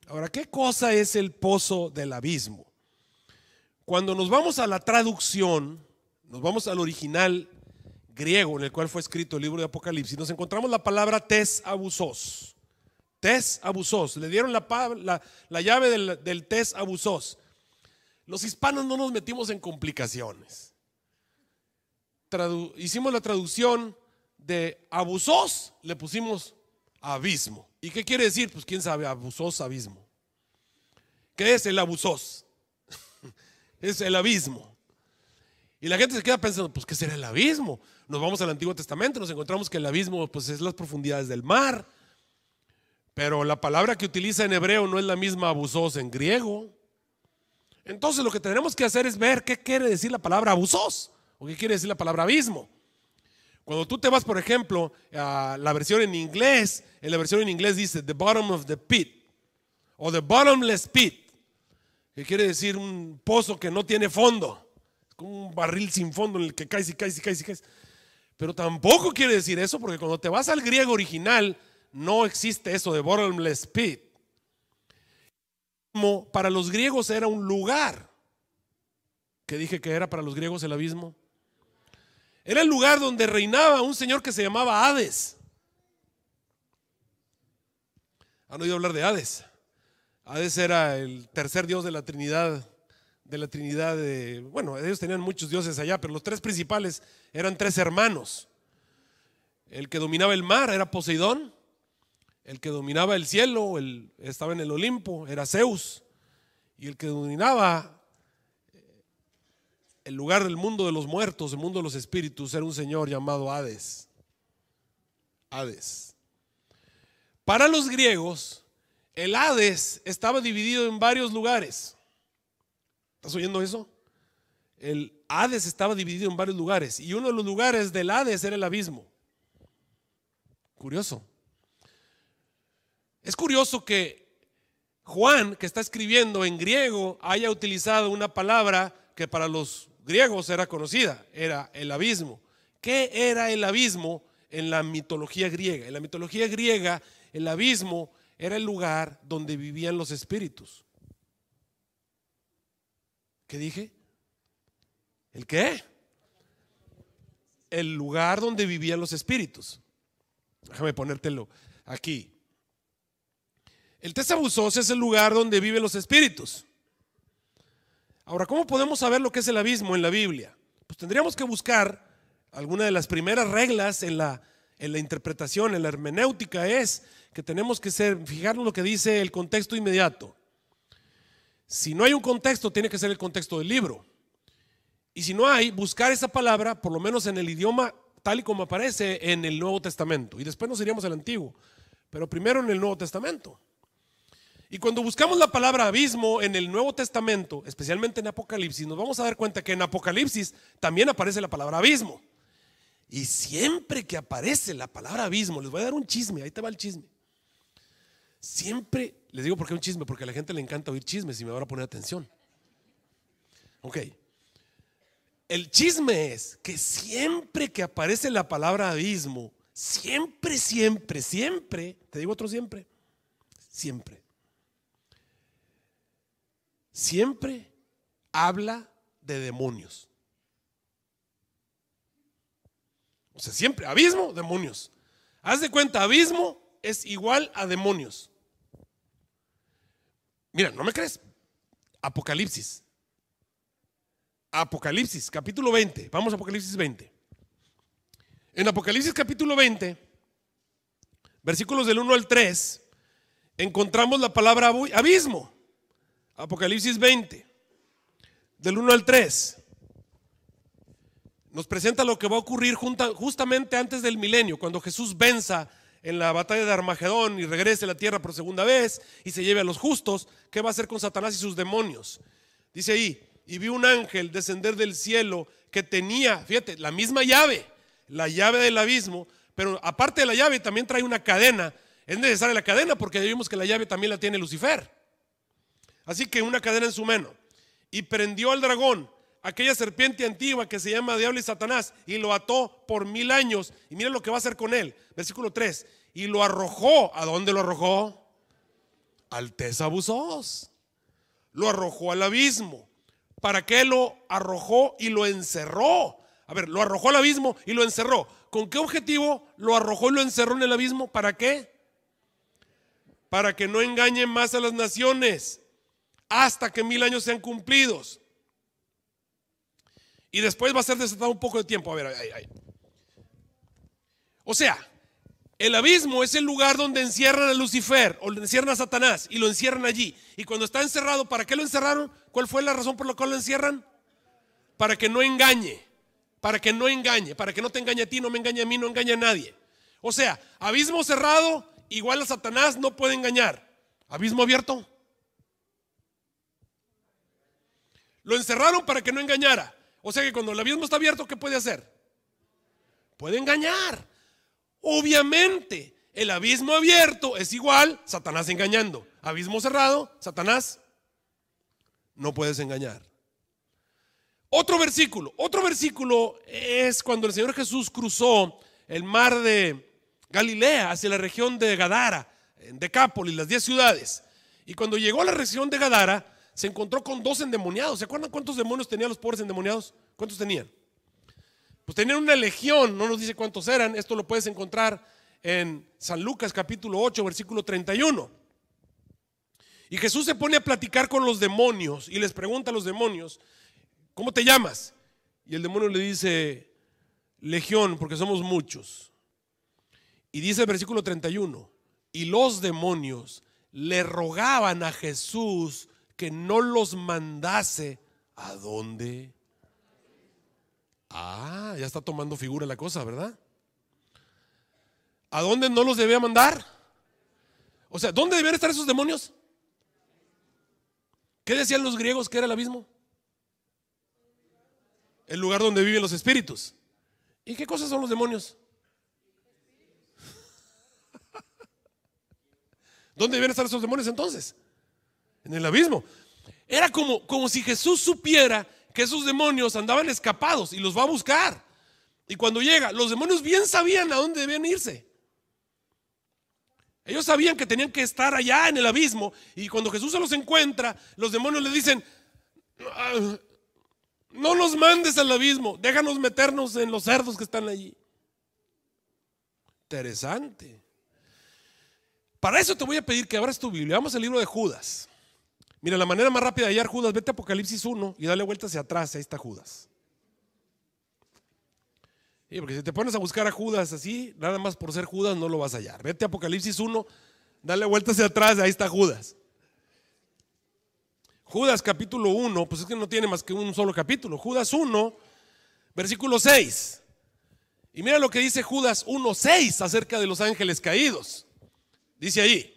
Ahora, ¿qué cosa es el pozo del abismo? Cuando nos vamos a la traducción, nos vamos al original griego en el cual fue escrito el libro de Apocalipsis, nos encontramos la palabra tes abusos. Tes abusos, le dieron la, la, la llave del, del tes abusos. Los hispanos no nos metimos en complicaciones. Tradu- hicimos la traducción de abusos, le pusimos abismo. ¿Y qué quiere decir? Pues quién sabe, abusos, abismo. ¿Qué es el abusos? Es el abismo. Y la gente se queda pensando, pues ¿qué será el abismo? Nos vamos al Antiguo Testamento, nos encontramos que el abismo pues es las profundidades del mar. Pero la palabra que utiliza en hebreo no es la misma abusos en griego. Entonces lo que tenemos que hacer es ver qué quiere decir la palabra abusos o qué quiere decir la palabra abismo. Cuando tú te vas, por ejemplo, a la versión en inglés, en la versión en inglés dice the bottom of the pit o the bottomless pit, que quiere decir un pozo que no tiene fondo, es como un barril sin fondo en el que caes y caes y caes y caes. Pero tampoco quiere decir eso, porque cuando te vas al griego original no existe eso de bottomless pit. Como para los griegos era un lugar, que dije que era para los griegos el abismo. Era el lugar donde reinaba un señor que se llamaba Hades. ¿Han oído hablar de Hades? Hades era el tercer dios de la Trinidad, de la Trinidad de, bueno, ellos tenían muchos dioses allá, pero los tres principales eran tres hermanos. El que dominaba el mar era Poseidón, el que dominaba el cielo, el, estaba en el Olimpo, era Zeus, y el que dominaba el lugar del mundo de los muertos, el mundo de los espíritus, era un señor llamado Hades. Hades. Para los griegos, el Hades estaba dividido en varios lugares. ¿Estás oyendo eso? El Hades estaba dividido en varios lugares, y uno de los lugares del Hades era el abismo. Curioso. Es curioso que Juan, que está escribiendo en griego, haya utilizado una palabra que para los griegos era conocida, era el abismo. ¿Qué era el abismo en la mitología griega? En la mitología griega, el abismo era el lugar donde vivían los espíritus. ¿Qué dije? ¿El qué? El lugar donde vivían los espíritus. Déjame ponértelo aquí. El Tesabuzos es el lugar donde viven los espíritus. Ahora, ¿cómo podemos saber lo que es el abismo en la Biblia? Pues tendríamos que buscar alguna de las primeras reglas en la, en la interpretación, en la hermenéutica, es que tenemos que ser, fijarnos lo que dice el contexto inmediato. Si no hay un contexto, tiene que ser el contexto del libro. Y si no hay, buscar esa palabra, por lo menos en el idioma tal y como aparece en el Nuevo Testamento. Y después nos iríamos al Antiguo, pero primero en el Nuevo Testamento. Y cuando buscamos la palabra abismo en el Nuevo Testamento, especialmente en Apocalipsis, nos vamos a dar cuenta que en Apocalipsis también aparece la palabra abismo. Y siempre que aparece la palabra abismo, les voy a dar un chisme, ahí te va el chisme. Siempre, les digo por qué un chisme, porque a la gente le encanta oír chismes y me van a poner atención. Ok, el chisme es que siempre que aparece la palabra abismo, siempre, siempre, siempre, te digo otro siempre, siempre. Siempre habla de demonios. O sea, siempre, abismo, demonios. Haz de cuenta, abismo es igual a demonios. Mira, ¿no me crees? Apocalipsis. Apocalipsis, capítulo veinte. Vamos a Apocalipsis veinte. En Apocalipsis capítulo veinte, versículos del uno al tres, encontramos la palabra abismo. Apocalipsis veinte, del uno al tres, nos presenta lo que va a ocurrir junta, justamente antes del milenio, cuando Jesús venza en la batalla de Armagedón y regrese a la tierra por segunda vez y se lleve a los justos. ¿Qué va a hacer con Satanás y sus demonios? Dice ahí, y vi un ángel descender del cielo que tenía, fíjate, la misma llave, la llave del abismo, pero aparte de la llave también trae una cadena. Es necesaria la cadena porque vimos que la llave también la tiene Lucifer. Así que una cadena en su mano, y prendió al dragón, aquella serpiente antigua que se llama Diablo y Satanás, y lo ató por mil años. Y mira lo que va a hacer con él, versículo tres, y lo arrojó. ¿A dónde lo arrojó? Al Tesabuzos. Lo arrojó al abismo. ¿Para qué lo arrojó y lo encerró? A ver, lo arrojó al abismo y lo encerró. ¿Con qué objetivo lo arrojó y lo encerró en el abismo? ¿Para qué? Para que no engañen más a las naciones hasta que mil años sean cumplidos. Y después va a ser desatado un poco de tiempo. A ver, ahí, ahí. O sea, el abismo es el lugar donde encierran a Lucifer, o le encierran a Satanás, y lo encierran allí. Y cuando está encerrado, ¿para qué lo encerraron? ¿Cuál fue la razón por la cual lo encierran? Para que no engañe, para que no engañe, para que no te engañe a ti, no me engañe a mí, no engañe a nadie. O sea, abismo cerrado, igual a Satanás no puede engañar. Abismo abierto. Lo encerraron para que no engañara. O sea que cuando el abismo está abierto, ¿qué puede hacer? Puede engañar. Obviamente, el abismo abierto es igual, Satanás engañando. Abismo cerrado, Satanás, no puedes engañar. Otro versículo, otro versículo es cuando el Señor Jesús cruzó el mar de Galilea hacia la región de Gadara, en Decápolis, las diez ciudades. Y cuando llegó a la región de Gadara, se encontró con dos endemoniados. ¿Se acuerdan cuántos demonios tenían los pobres endemoniados? ¿Cuántos tenían? Pues tenían una legión, no nos dice cuántos eran. Esto lo puedes encontrar en San Lucas capítulo ocho versículo treinta y uno. Y Jesús se pone a platicar con los demonios y les pregunta a los demonios: ¿cómo te llamas? Y el demonio le dice: legión, porque somos muchos. Y dice el versículo treinta y uno: y los demonios le rogaban a Jesús que no los mandase. ¿A dónde? Ah, ya está tomando figura la cosa, ¿verdad? ¿A dónde no los debía mandar? O sea, ¿dónde debían estar esos demonios? ¿Qué decían los griegos que era el abismo? El lugar donde viven los espíritus. ¿Y qué cosas son los demonios? ¿Dónde debían estar esos demonios entonces? En el abismo. Era como, como si Jesús supiera que esos demonios andaban escapados y los va a buscar. Y cuando llega, los demonios bien sabían a dónde debían irse. Ellos sabían que tenían que estar allá en el abismo. Y cuando Jesús se los encuentra, los demonios le dicen: no nos mandes al abismo, déjanos meternos en los cerdos que están allí. Interesante. Para eso te voy a pedir que abras tu Biblia. Vamos al libro de Judas. Mira, la manera más rápida de hallar Judas, vete a Apocalipsis uno y dale vuelta hacia atrás, ahí está Judas. Sí, porque si te pones a buscar a Judas así, nada más por ser Judas no lo vas a hallar. Vete a Apocalipsis uno, dale vuelta hacia atrás, ahí está Judas. Judas capítulo uno, pues es que no tiene más que un solo capítulo. Judas uno, versículo seis. Y mira lo que dice Judas uno seis acerca de los ángeles caídos. Dice ahí: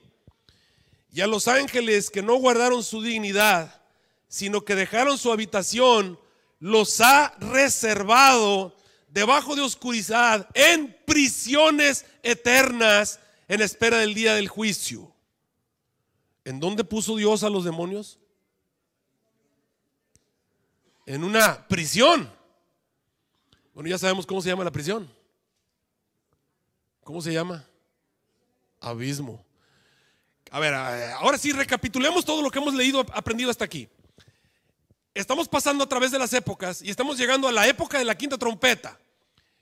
y a los ángeles que no guardaron su dignidad, sino que dejaron su habitación, los ha reservado debajo de oscuridad en prisiones eternas en espera del día del juicio. ¿En dónde puso Dios a los demonios? En una prisión. Bueno, ya sabemos cómo se llama la prisión. ¿Cómo se llama? Abismo. A ver, ahora sí recapitulemos todo lo que hemos leído, aprendido hasta aquí. Estamos pasando a través de las épocas y estamos llegando a la época de la quinta trompeta.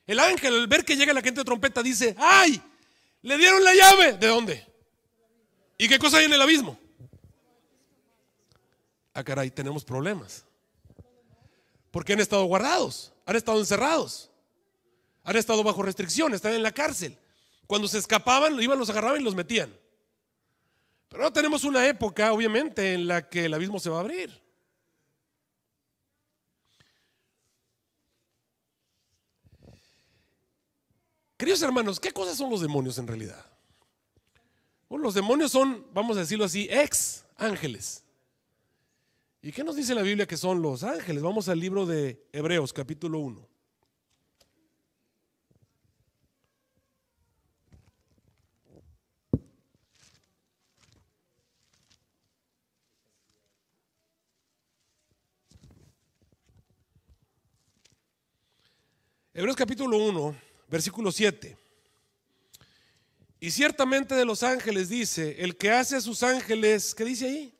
El ángel, al ver que llega la quinta trompeta, dice: ¡ay! Le dieron la llave. ¿De dónde? ¿Y qué cosa hay en el abismo? Ah, caray, tenemos problemas. Porque han estado guardados, han estado encerrados, han estado bajo restricción, están en la cárcel. Cuando se escapaban, iban, los agarraban y los metían. Pero no tenemos una época, obviamente, en la que el abismo se va a abrir. Queridos hermanos, ¿qué cosas son los demonios en realidad? Bueno, los demonios son, vamos a decirlo así, ex ángeles. ¿Y qué nos dice la Biblia que son los ángeles? Vamos al libro de Hebreos capítulo uno. Hebreos capítulo uno, versículo siete. Y ciertamente de los ángeles dice: el que hace a sus ángeles, ¿qué dice ahí?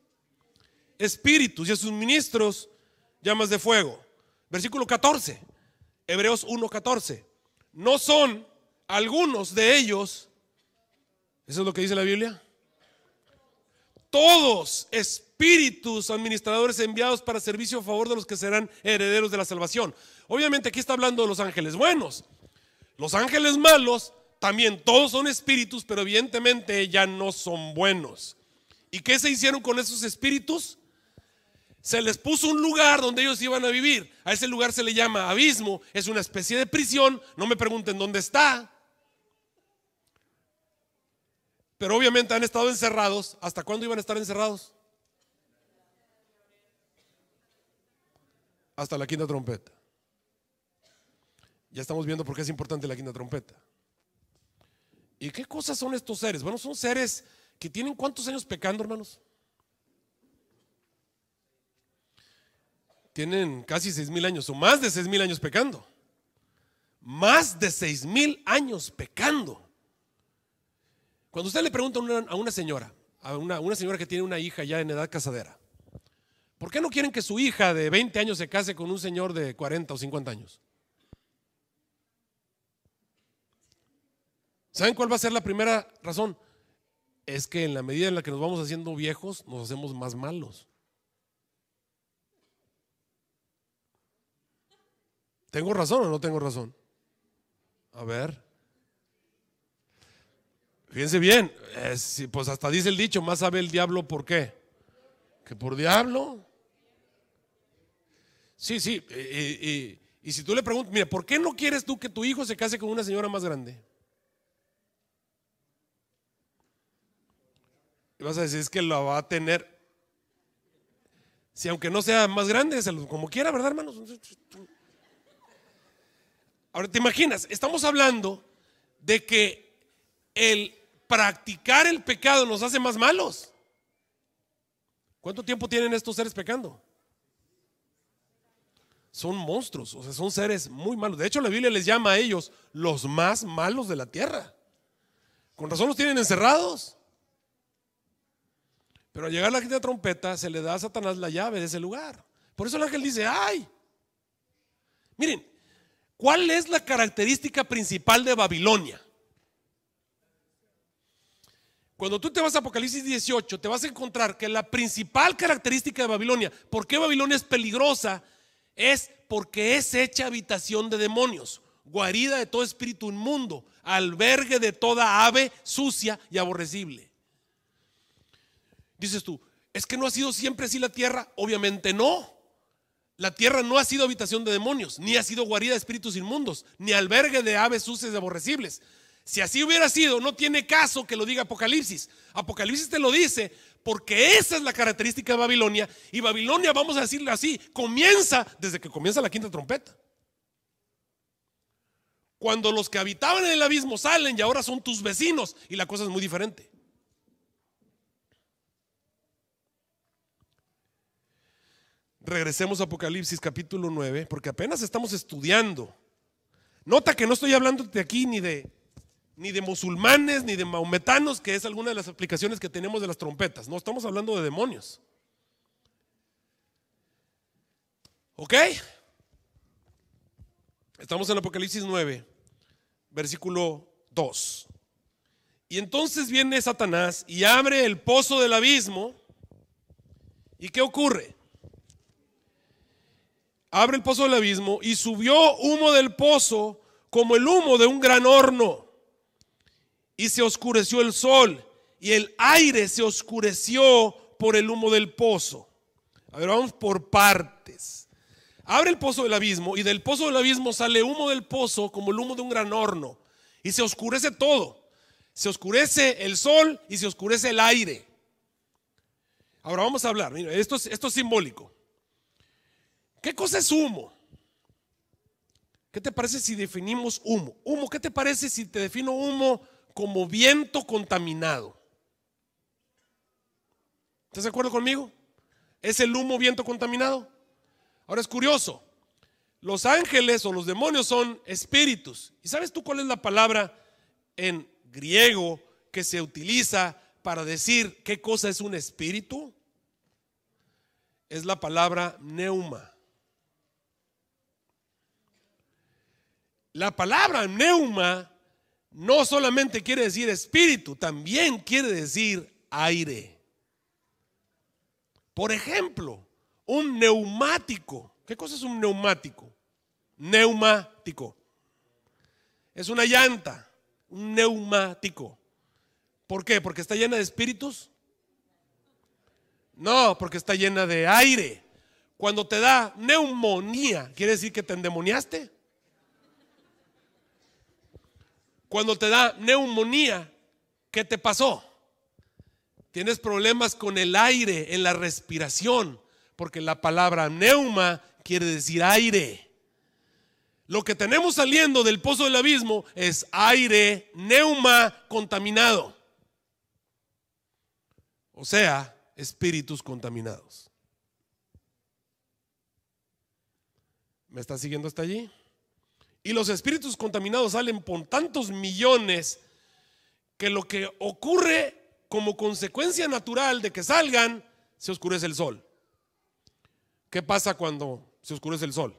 Espíritus, y a sus ministros llamas de fuego. Versículo catorce, Hebreos uno catorce. No son algunos de ellos, eso es lo que dice la Biblia, todos espíritus administradores enviados para servicio a favor de los que serán herederos de la salvación. Obviamente aquí está hablando de los ángeles buenos. Los ángeles malos también, todos son espíritus, pero evidentemente ya no son buenos. ¿Y qué se hicieron con esos espíritus? Se les puso un lugar donde ellos iban a vivir. A ese lugar se le llama abismo. Es una especie de prisión. No me pregunten dónde está. Pero obviamente han estado encerrados. ¿Hasta cuándo iban a estar encerrados? Hasta la quinta trompeta. Ya estamos viendo por qué es importante la quinta trompeta. ¿Y qué cosas son estos seres? Bueno, son seres que tienen ¿cuántos años pecando, hermanos? Tienen casi seis mil años o más de seis mil años pecando. Más de seis mil años pecando. Cuando usted le pregunta a una, a una señora, a una, una señora que tiene una hija ya en edad casadera, ¿por qué no quieren que su hija de veinte años se case con un señor de cuarenta o cincuenta años? ¿Saben cuál va a ser la primera razón? Es que en la medida en la que nos vamos haciendo viejos, nos hacemos más malos. ¿Tengo razón o no tengo razón? A ver. Fíjense bien, es, pues hasta dice el dicho, más sabe el diablo por qué. Que por diablo. Sí, sí, y, y, y, y si tú le preguntas, mira, ¿por qué no quieres tú que tu hijo se case con una señora más grande? Y vas a decir, es que la va a tener. Si aunque no sea más grande, como quiera, ¿verdad, hermanos? Ahora te imaginas, estamos hablando de que el practicar el pecado nos hace más malos. ¿Cuánto tiempo tienen estos seres pecando? Son monstruos, o sea, son seres muy malos. De hecho, la Biblia les llama a ellos los más malos de la tierra. Con razón los tienen encerrados. Pero al llegar la gente de trompeta, se le da a Satanás la llave de ese lugar. Por eso el ángel dice, ¡ay! Miren, ¿cuál es la característica principal de Babilonia? Cuando tú te vas a Apocalipsis dieciocho, te vas a encontrar que la principal característica de Babilonia, ¿por qué Babilonia es peligrosa? Es porque es hecha habitación de demonios, guarida de todo espíritu inmundo, albergue de toda ave sucia y aborrecible. Dices tú, ¿es que no ha sido siempre así la tierra? Obviamente no. La tierra no ha sido habitación de demonios, ni ha sido guarida de espíritus inmundos, ni albergue de aves sucias y aborrecibles. Si así hubiera sido, no tiene caso que lo diga Apocalipsis. Apocalipsis te lo dice porque esa es la característica de Babilonia. Y Babilonia, vamos a decirlo así, comienza desde que comienza la quinta trompeta. Cuando los que habitaban en el abismo salen y ahora son tus vecinos, y la cosa es muy diferente. Regresemos a Apocalipsis capítulo nueve, porque apenas estamos estudiando. Nota que no estoy hablando de aquí ni de, ni de musulmanes, ni de maometanos, que es alguna de las aplicaciones que tenemos de las trompetas. No, estamos hablando de demonios. ¿Ok? Estamos en Apocalipsis nueve, versículo dos. Y entonces viene Satanás y abre el pozo del abismo. ¿Y qué ocurre? Abre el pozo del abismo y subió humo del pozo como el humo de un gran horno, y se oscureció el sol y el aire se oscureció por el humo del pozo. A ver, vamos por partes. Abre el pozo del abismo y del pozo del abismo sale humo del pozo como el humo de un gran horno, y se oscurece todo. Se oscurece el sol y se oscurece el aire. Ahora vamos a hablar, mira, esto es, esto es simbólico. ¿Qué cosa es humo? ¿Qué te parece si definimos humo? Humo, ¿qué te parece si te defino humo como viento contaminado? ¿Estás de acuerdo conmigo? ¿Es el humo viento contaminado? Ahora es curioso, los ángeles o los demonios son espíritus. ¿Y sabes tú cuál es la palabra en griego que se utiliza para decir qué cosa es un espíritu? Es la palabra pneuma. La palabra pneuma no solamente quiere decir espíritu, también quiere decir aire. Por ejemplo, un neumático. ¿Qué cosa es un neumático? Neumático. Es una llanta, un neumático. ¿Por qué? ¿Porque está llena de espíritus? No, porque está llena de aire. Cuando te da neumonía, ¿quiere decir que te endemoniaste? Cuando te da neumonía, ¿qué te pasó? Tienes problemas con el aire, en la respiración, porque la palabra pneuma quiere decir aire. Lo que tenemos saliendo del pozo del abismo es aire, pneuma contaminado. O sea, espíritus contaminados. ¿Me estás siguiendo hasta allí? Y los espíritus contaminados salen por tantos millones que lo que ocurre como consecuencia natural de que salgan, se oscurece el sol. ¿Qué pasa cuando se oscurece el sol?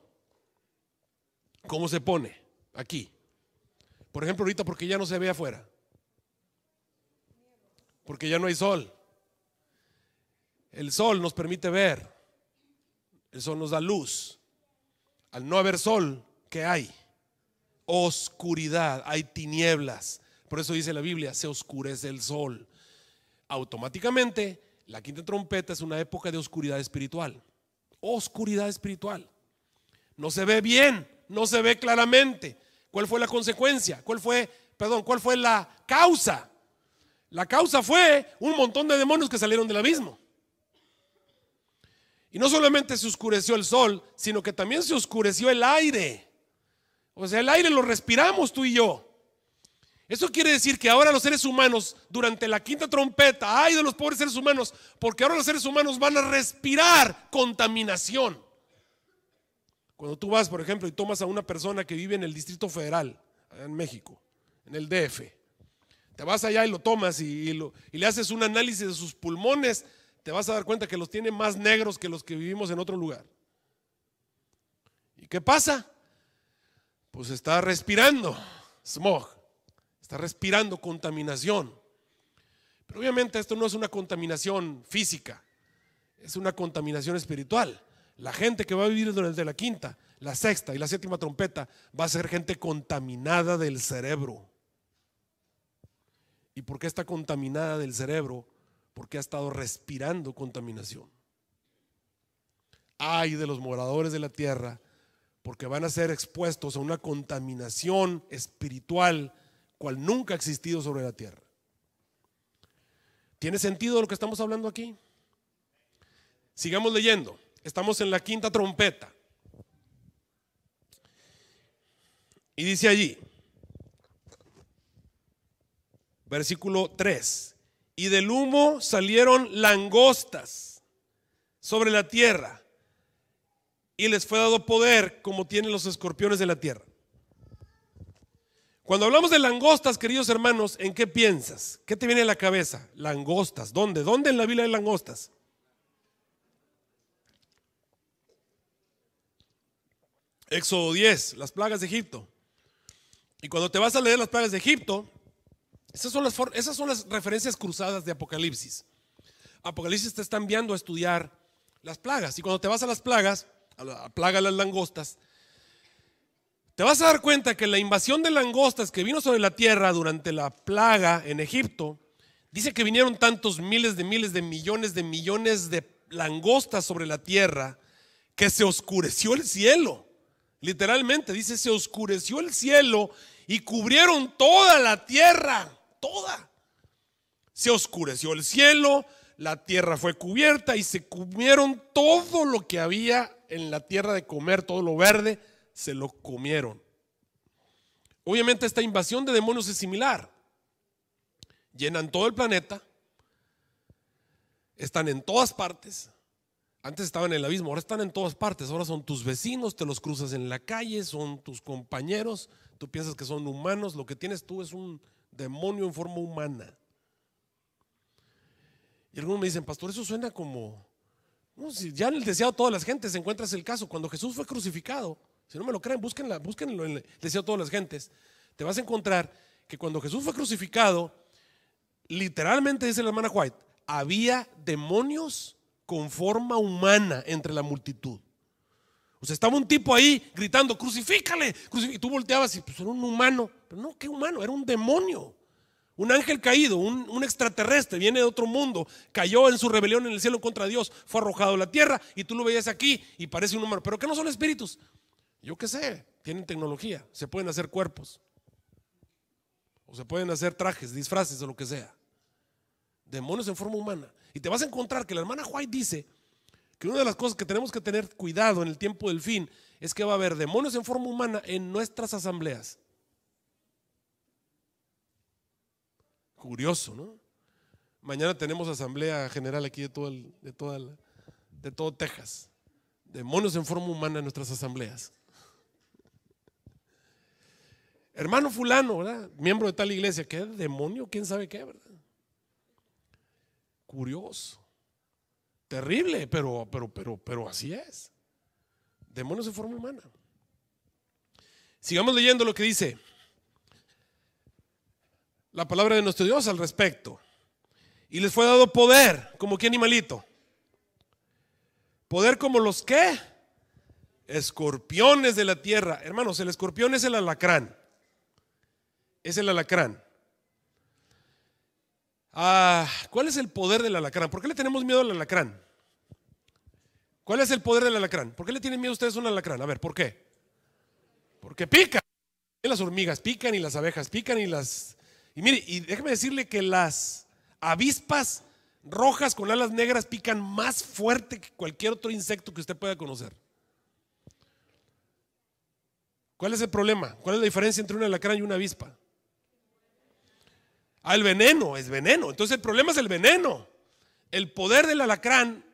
¿Cómo se pone? Aquí. Por ejemplo, ahorita porque ya no se ve afuera, porque ya no hay sol. El sol nos permite ver, el sol nos da luz. Al no haber sol, ¿qué hay? Oscuridad, hay tinieblas. Por eso dice la Biblia, se oscurece el sol. Automáticamente, la quinta trompeta es una época de oscuridad espiritual. Oscuridad espiritual. No se ve bien, no se ve claramente. ¿Cuál fue la consecuencia? ¿Cuál fue, perdón, cuál fue la causa? La causa fue un montón de demonios que salieron del abismo. Y no solamente se oscureció el sol, sino que también se oscureció el aire. O sea, el aire lo respiramos tú y yo. Eso quiere decir que ahora los seres humanos, durante la quinta trompeta, ay de los pobres seres humanos, porque ahora los seres humanos van a respirar contaminación. Cuando tú vas, por ejemplo, y tomas a una persona que vive en el Distrito Federal, en México, en el D F, te vas allá y lo tomas y, y, lo, y le haces un análisis de sus pulmones, te vas a dar cuenta que los tiene más negros que los que vivimos en otro lugar. ¿Y qué pasa? Pues está respirando smog, está respirando contaminación. Pero obviamente esto no es una contaminación física, es una contaminación espiritual. La gente que va a vivir durante la quinta, la sexta y la séptima trompeta va a ser gente contaminada del cerebro. ¿Y por qué está contaminada del cerebro? Porque ha estado respirando contaminación. Ay de los moradores de la tierra, porque van a ser expuestos a una contaminación espiritual cual nunca ha existido sobre la tierra. ¿Tiene sentido lo que estamos hablando aquí? Sigamos leyendo. Estamos en la quinta trompeta. Y dice allí, versículo tres: y del humo salieron langostas sobre la tierra, y les fue dado poder como tienen los escorpiones de la tierra. Cuando hablamos de langostas, queridos hermanos, ¿en qué piensas? ¿Qué te viene a la cabeza? Langostas, ¿dónde? ¿Dónde en la Biblia hay langostas? Éxodo diez, las plagas de Egipto. Y cuando te vas a leer las plagas de Egipto, Esas son, las, esas son las referencias cruzadas de Apocalipsis. Apocalipsis te está enviando a estudiar las plagas. Y cuando te vas a las plagas, a la plaga de las langostas, te vas a dar cuenta que la invasión de langostas que vino sobre la tierra durante la plaga en Egipto, dice que vinieron tantos miles de miles de millones de millones de langostas sobre la tierra que se oscureció el cielo. Literalmente dice, se oscureció el cielo y cubrieron toda la tierra. Toda. Se oscureció el cielo, la tierra fue cubierta y se comieron todo lo que había en la tierra de comer, todo lo verde, se lo comieron. Obviamente esta invasión de demonios es similar. Llenan todo el planeta, están en todas partes. Antes estaban en el abismo, ahora están en todas partes. Ahora son tus vecinos, te los cruzas en la calle, son tus compañeros. Tú piensas que son humanos, lo que tienes tú es un demonio en forma humana. Y algunos me dicen, pastor, eso suena como, no, si ya en el Deseo de todas las gentes encuentras el caso. Cuando Jesús fue crucificado, si no me lo creen, búsquenla, búsquenlo en el Deseo de todas las gentes. Te vas a encontrar que cuando Jesús fue crucificado, literalmente dice la hermana White, había demonios con forma humana entre la multitud. O sea, estaba un tipo ahí gritando, crucifícale, crucifícale. Y tú volteabas y pues era un humano. Pero no, ¿qué humano? Era un demonio. Un ángel caído, un, un extraterrestre, viene de otro mundo. Cayó en su rebelión en el cielo contra Dios. Fue arrojado a la tierra y tú lo veías aquí y parece un humano. Pero ¿qué no son espíritus? Yo qué sé, tienen tecnología. Se pueden hacer cuerpos. O se pueden hacer trajes, disfraces o lo que sea. Demonios en forma humana. Y te vas a encontrar que la hermana White dice que una de las cosas que tenemos que tener cuidado en el tiempo del fin es que va a haber demonios en forma humana en nuestras asambleas. Curioso, ¿no? Mañana tenemos asamblea general aquí de todo, el, de toda la, de todo Texas. Demonios en forma humana en nuestras asambleas. Hermano fulano, ¿verdad? Miembro de tal iglesia, ¿qué demonio? ¿Quién sabe qué, verdad? Curioso. Terrible, pero, pero, pero, pero así es. Demonios en forma humana. Sigamos leyendo lo que dice. la palabra de nuestro Dios al respecto. Y les fue dado poder, ¿como qué animalito? Poder como los que escorpiones de la tierra. Hermanos, el escorpión es el alacrán. Es el alacrán. Ah, ¿cuál es el poder del alacrán? ¿Por qué le tenemos miedo al alacrán? ¿Cuál es el poder del alacrán? ¿Por qué le tienen miedo ustedes a un alacrán? A ver, ¿por qué? Porque pica. Y las hormigas pican y las abejas pican y las... Y mire, y déjeme decirle que las avispas rojas con alas negras pican más fuerte que cualquier otro insecto que usted pueda conocer. ¿Cuál es el problema? ¿Cuál es la diferencia entre un alacrán y una avispa? Ah, el veneno, es veneno. Entonces el problema es el veneno. El poder del alacrán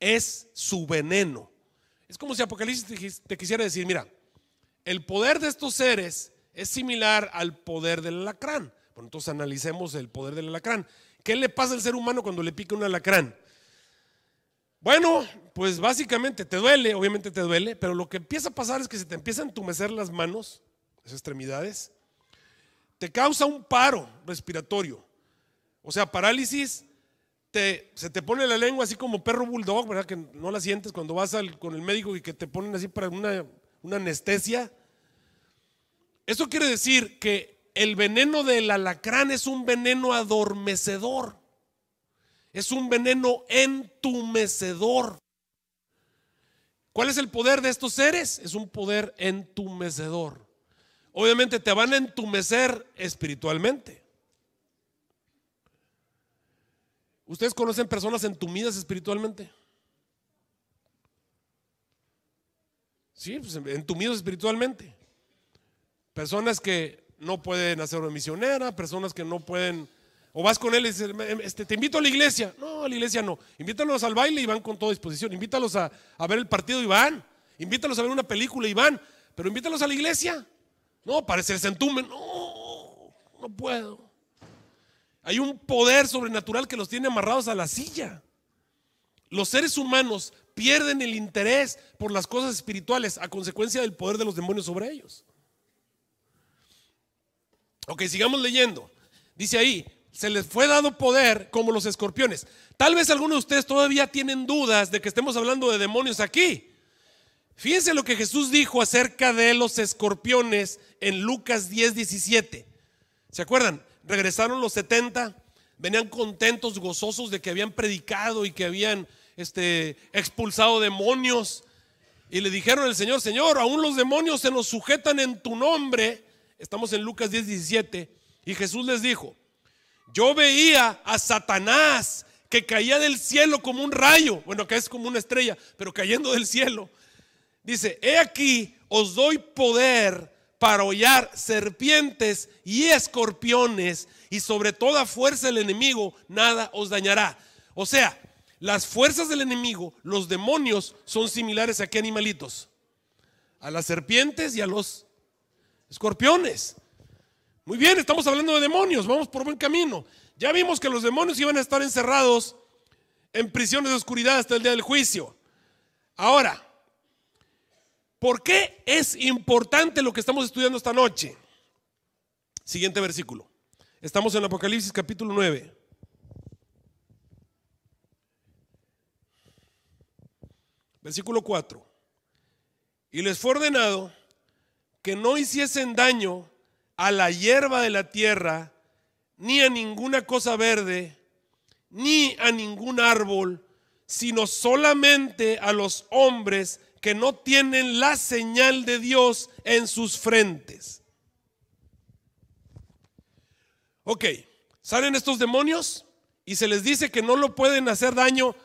es su veneno. Es como si Apocalipsis te quisiera decir, mira, el poder de estos seres es similar al poder del alacrán. Bueno, entonces analicemos el poder del alacrán. ¿Qué le pasa al ser humano cuando le pica un alacrán? Bueno, pues básicamente te duele, obviamente te duele, pero lo que empieza a pasar es que se te empiezan a entumecer las manos, las extremidades, te causa un paro respiratorio, o sea, parálisis, te, se te pone la lengua así como perro bulldog, ¿verdad? Que no la sientes cuando vas al, con el médico y que te ponen así para una, una anestesia. Eso quiere decir que el veneno del alacrán es un veneno adormecedor, es un veneno entumecedor. ¿Cuál es el poder de estos seres? Es un poder entumecedor. Obviamente te van a entumecer espiritualmente. ¿Ustedes conocen personas entumidas espiritualmente? Sí, pues entumidos espiritualmente. Personas que no pueden hacer una misionera, personas que no pueden... O vas con él y dices, este, te invito a la iglesia. No, a la iglesia no. Invítalos al baile y van con toda disposición. Invítalos a, a ver el partido y van. Invítalos a ver una película y van. Pero invítalos a la iglesia. No, parece se entumen. No, no puedo. Hay un poder sobrenatural que los tiene amarrados a la silla. Los seres humanos pierden el interés por las cosas espirituales a consecuencia del poder de los demonios sobre ellos. Ok, sigamos leyendo. Dice ahí, se les fue dado poder como los escorpiones. Tal vez algunos de ustedes todavía tienen dudas de que estemos hablando de demonios aquí. Fíjense lo que Jesús dijo acerca de los escorpiones en Lucas diez, diecisiete. ¿Se acuerdan? Regresaron los setenta, venían contentos, gozosos de que habían predicado y que habían este, expulsado demonios. Y le dijeron al Señor, Señor, aún los demonios se nos sujetan en tu nombre. Estamos en Lucas diez, diecisiete. Y Jesús les dijo, yo veía a Satanás que caía del cielo como un rayo. Bueno, acá es como una estrella, pero cayendo del cielo. Dice, he aquí os doy poder para hollar serpientes y escorpiones y sobre toda fuerza del enemigo nada os dañará. O sea, las fuerzas del enemigo, los demonios, son similares a qué animalitos, a las serpientes y a los escorpiones. Muy bien, estamos hablando de demonios, vamos por buen camino. Ya vimos que los demonios iban a estar encerrados en prisiones de oscuridad hasta el día del juicio. Ahora, ¿por qué es importante lo que estamos estudiando esta noche? Siguiente versículo. Estamos en Apocalipsis capítulo nueve. Versículo cuatro. Y les fue ordenado que no hiciesen daño a la hierba de la tierra, ni a ninguna cosa verde, ni a ningún árbol, sino solamente a los hombres que no tienen la señal de Dios en sus frentes. Ok, salen estos demonios y se les dice que no lo pueden hacer daño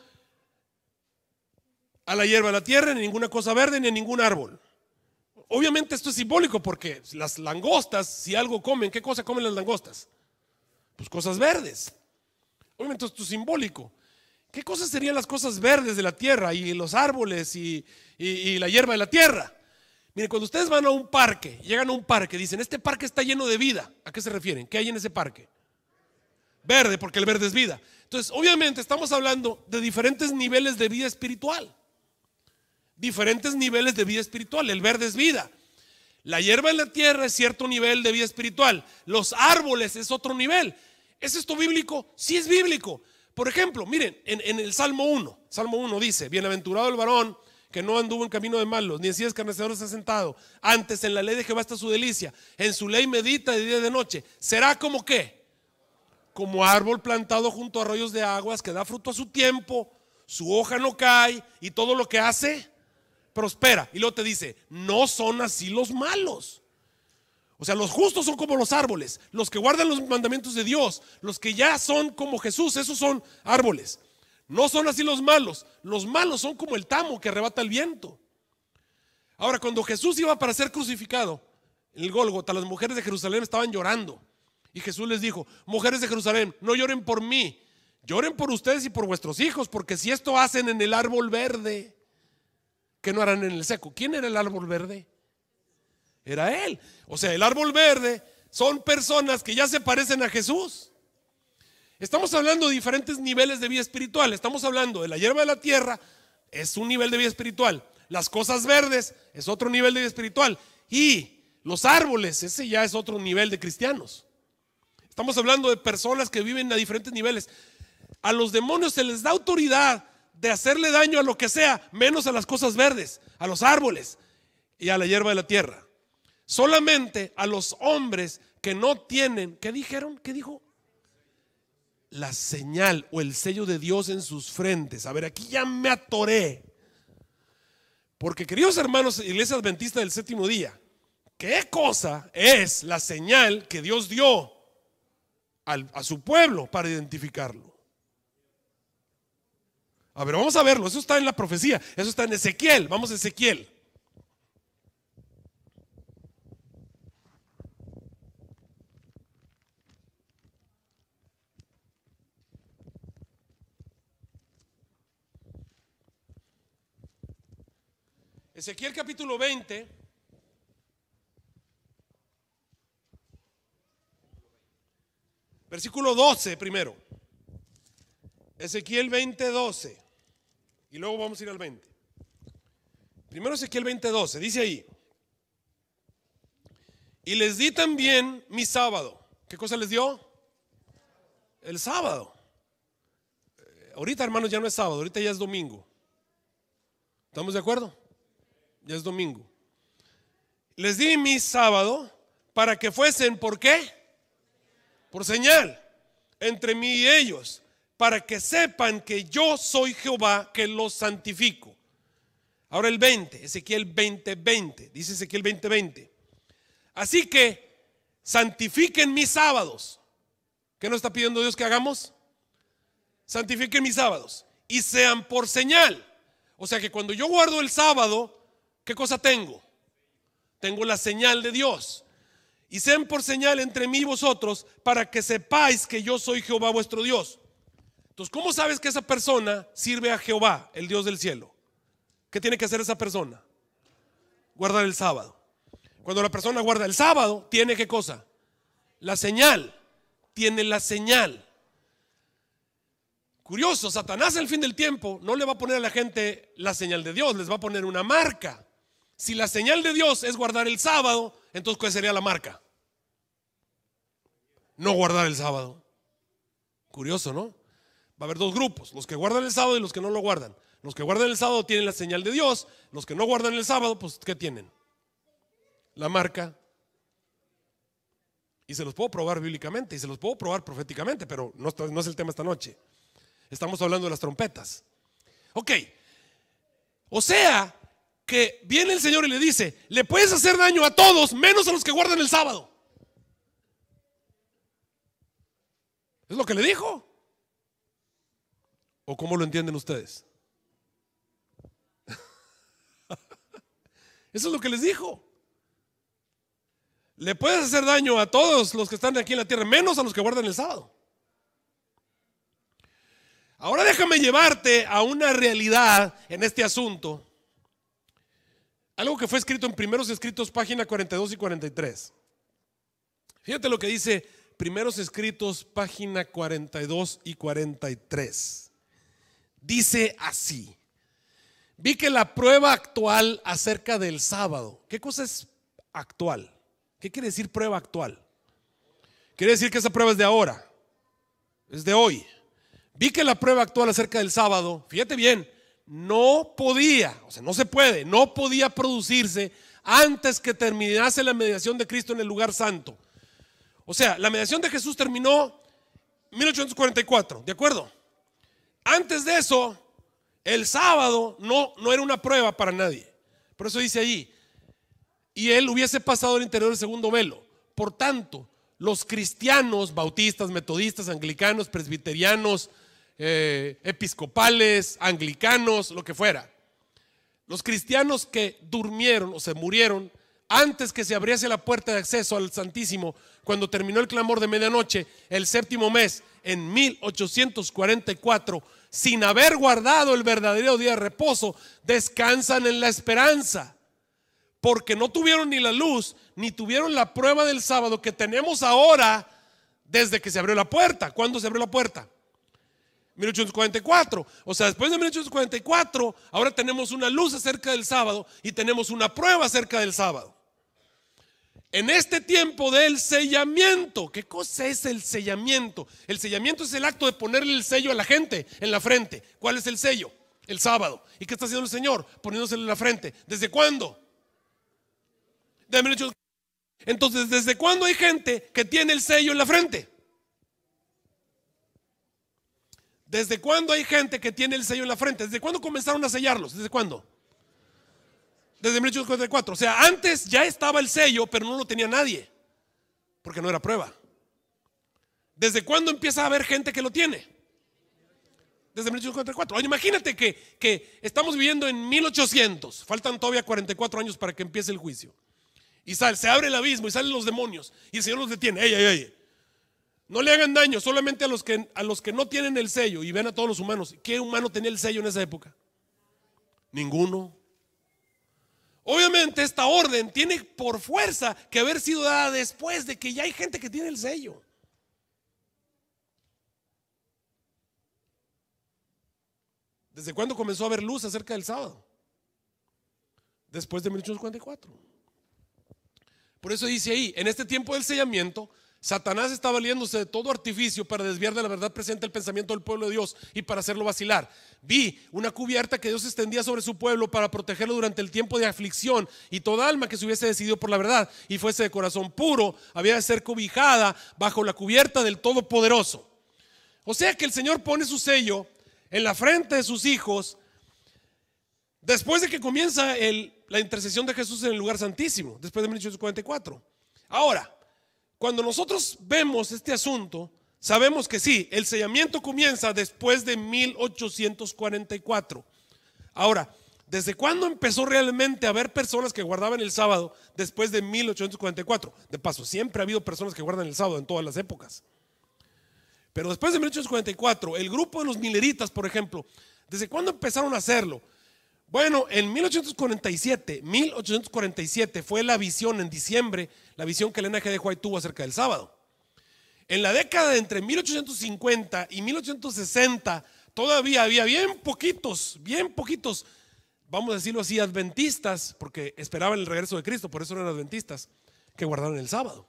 a la hierba de la tierra, ni ninguna cosa verde, ni a ningún árbol. Obviamente esto es simbólico porque las langostas, si algo comen, ¿qué cosa comen las langostas? Pues cosas verdes. Obviamente esto es simbólico. ¿Qué cosas serían las cosas verdes de la tierra y los árboles y, y, y la hierba de la tierra? Miren, cuando ustedes van a un parque, llegan a un parque, dicen, este parque está lleno de vida. ¿A qué se refieren? ¿Qué hay en ese parque? Verde, porque el verde es vida. Entonces, obviamente estamos hablando de diferentes niveles de vida espiritual. Diferentes niveles de vida espiritual. El verde es vida. La hierba en la tierra es cierto nivel de vida espiritual. Los árboles es otro nivel. ¿Es esto bíblico? Sí es bíblico. Por ejemplo, miren, en, en el Salmo uno. Salmo uno dice: bienaventurado el varón que no anduvo en camino de malos, ni en sillas escarnecedoras se ha sentado. Antes en la ley de Jehová está su delicia, en su ley medita de día y de noche. ¿Será como qué? Como árbol plantado junto a arroyos de aguas, que da fruto a su tiempo, su hoja no cae, y todo lo que hace prospera. Y luego te dice: no son así los malos. O sea, los justos son como los árboles, los que guardan los mandamientos de Dios, los que ya son como Jesús, esos son árboles. No son así los malos. Los malos son como el tamo que arrebata el viento. Ahora, cuando Jesús iba para ser crucificado en el Gólgota, las mujeres de Jerusalén estaban llorando. Y Jesús les dijo: mujeres de Jerusalén, no lloren por mí, lloren por ustedes y por vuestros hijos, porque si esto hacen en el árbol verde, ¿qué no harán en el seco? ¿Quién era el árbol verde? Era él. O sea, el árbol verde son personas que ya se parecen a Jesús. Estamos hablando de diferentes niveles de vida espiritual. Estamos hablando de la hierba de la tierra, es un nivel de vida espiritual. Las cosas verdes es otro nivel de vida espiritual. Y los árboles, ese ya es otro nivel de cristianos. Estamos hablando de personas que viven a diferentes niveles. A los demonios se les da autoridad de hacerle daño a lo que sea, menos a las cosas verdes, a los árboles y a la hierba de la tierra. Solamente a los hombres que no tienen, ¿qué dijeron? ¿Qué dijo? La señal o el sello de Dios en sus frentes. A ver, aquí ya me atoré. Porque, queridos hermanos, Iglesia Adventista del Séptimo Día, ¿qué cosa es la señal que Dios dio al, a su pueblo para identificarlo? A ver, vamos a verlo. Eso está en la profecía. Eso está en Ezequiel. Vamos a Ezequiel. Ezequiel capítulo veinte. Versículo doce primero. Ezequiel veinte, doce. Y luego vamos a ir al veinte. Primero Ezequiel veinte, doce. Dice ahí: y les di también mi sábado. ¿Qué cosa les dio? El sábado. Ahorita, hermanos, ya no es sábado. Ahorita ya es domingo. ¿Estamos de acuerdo? Ya es domingo. Les di mi sábado para que fuesen, ¿por qué? Por señal entre mí y ellos, para que sepan que yo soy Jehová que los santifico. Ahora el veinte, Ezequiel veinte, veinte, dice Ezequiel veinte, veinte. Así que santifiquen mis sábados. ¿Qué nos está pidiendo Dios que hagamos? Santifiquen mis sábados y sean por señal. O sea que cuando yo guardo el sábado, ¿qué cosa tengo? Tengo la señal de Dios. Y sean por señal entre mí y vosotros, para que sepáis que yo soy Jehová vuestro Dios. Entonces, ¿cómo sabes que esa persona sirve a Jehová, el Dios del cielo? ¿Qué tiene que hacer esa persona? Guardar el sábado. Cuando la persona guarda el sábado, ¿tiene qué cosa? La señal. Tiene la señal. Curioso, Satanás al fin del tiempo no le va a poner a la gente la señal de Dios, les va a poner una marca. Si la señal de Dios es guardar el sábado, entonces ¿cuál sería la marca? No guardar el sábado. Curioso, ¿no? Va a haber dos grupos: los que guardan el sábado y los que no lo guardan. Los que guardan el sábado tienen la señal de Dios. Los que no guardan el sábado, pues ¿qué tienen? La marca. Y se los puedo probar bíblicamente y se los puedo probar proféticamente, pero no, no es el tema esta noche. Estamos hablando de las trompetas. Ok. O sea, que viene el Señor y le dice: le puedes hacer daño a todos menos a los que guardan el sábado. ¿Es lo que le dijo? ¿O cómo lo entienden ustedes? Eso es lo que les dijo. Le puedes hacer daño a todos los que están aquí en la tierra menos a los que guardan el sábado. Ahora déjame llevarte a una realidad en este asunto. Algo que fue escrito en Primeros Escritos, página cuarenta y dos y cuarenta y tres. Fíjate lo que dice Primeros Escritos, página cuarenta y dos y cuarenta y tres. Dice así: vi que la prueba actual acerca del sábado. ¿Qué cosa es actual. ¿Qué quiere decir prueba actual? Quiere decir que esa prueba es de ahora, es de hoy. Vi que la prueba actual acerca del sábado, fíjate bien, no podía, o sea, no se puede, no podía producirse antes que terminase la mediación de Cristo en el lugar santo. O sea, la mediación de Jesús terminó en mil ochocientos cuarenta y cuatro, ¿de acuerdo? Antes de eso, el sábado no, no era una prueba para nadie. Por eso dice allí, y él hubiese pasado al interior del segundo velo. Por tanto, los cristianos, bautistas, metodistas, anglicanos, presbiterianos, eh, episcopales, anglicanos, lo que fuera, los cristianos que durmieron o se murieron antes que se abriese la puerta de acceso al Santísimo, cuando terminó el clamor de medianoche, el séptimo mes, en mil ochocientos cuarenta y cuatro, sin haber guardado el verdadero día de reposo, descansan en la esperanza, porque no tuvieron ni la luz, ni tuvieron la prueba del sábado que tenemos ahora desde que se abrió la puerta. ¿Cuándo se abrió la puerta? mil ochocientos cuarenta y cuatro. O sea, después de mil ochocientos cuarenta y cuatro, ahora tenemos una luz acerca del sábado y tenemos una prueba acerca del sábado. En este tiempo del sellamiento, ¿qué cosa es el sellamiento? El sellamiento es el acto de ponerle el sello a la gente en la frente. ¿Cuál es el sello? El sábado. ¿Y qué está haciendo el Señor? Poniéndoselo en la frente. ¿Desde cuándo? De mil ochocientos cuarenta y cuatro. Entonces, ¿desde cuándo hay gente que tiene el sello en la frente? ¿Desde cuándo hay gente que tiene el sello en la frente? ¿Desde cuándo comenzaron a sellarlos? ¿Desde cuándo? Desde mil ochocientos cuarenta y cuatro. O sea, antes ya estaba el sello, pero no lo tenía nadie, porque no era prueba. ¿Desde cuándo empieza a haber gente que lo tiene? Desde mil ochocientos cuarenta y cuatro. Oye, imagínate que, que estamos viviendo en mil ochocientos. Faltan todavía cuarenta y cuatro años para que empiece el juicio. Y sale, se abre el abismo y salen los demonios y el Señor los detiene. Ey, ey, ey. No le hagan daño solamente a los, que, a los que no tienen el sello. Y ven a todos los humanos. ¿Qué humano tenía el sello en esa época? Ninguno. Obviamente esta orden tiene por fuerza que haber sido dada después de que ya hay gente que tiene el sello. ¿Desde cuándo comenzó a haber luz acerca del sábado? Después de mil ochocientos cuarenta y cuatro. Por eso dice ahí, en este tiempo del sellamiento, Satanás está valiéndose de todo artificio para desviar de la verdad presente el pensamiento del pueblo de Dios y para hacerlo vacilar. Vi una cubierta que Dios extendía sobre su pueblo para protegerlo durante el tiempo de aflicción, y toda alma que se hubiese decidido por la verdad y fuese de corazón puro había de ser cobijada bajo la cubierta del Todopoderoso. O sea que el Señor pone su sello en la frente de sus hijos después de que comienza el la intercesión de Jesús en el lugar santísimo, después de mil ochocientos cuarenta y cuatro. Ahora, cuando nosotros vemos este asunto, sabemos que sí, el sellamiento comienza después de mil ochocientos cuarenta y cuatro. Ahora, ¿desde cuándo empezó realmente a haber personas que guardaban el sábado después de mil ochocientos cuarenta y cuatro? De paso, siempre ha habido personas que guardan el sábado en todas las épocas. Pero después de mil ochocientos cuarenta y cuatro, el grupo de los mileritas, por ejemplo, ¿desde cuándo empezaron a hacerlo? Bueno, en mil ochocientos cuarenta y siete fue la visión en diciembre, la visión que Ellen G. White tuvo acerca del sábado. En la década de entre mil ochocientos cincuenta y mil ochocientos sesenta todavía había bien poquitos, bien poquitos, vamos a decirlo así, adventistas, porque esperaban el regreso de Cristo, por eso eran adventistas, que guardaron el sábado.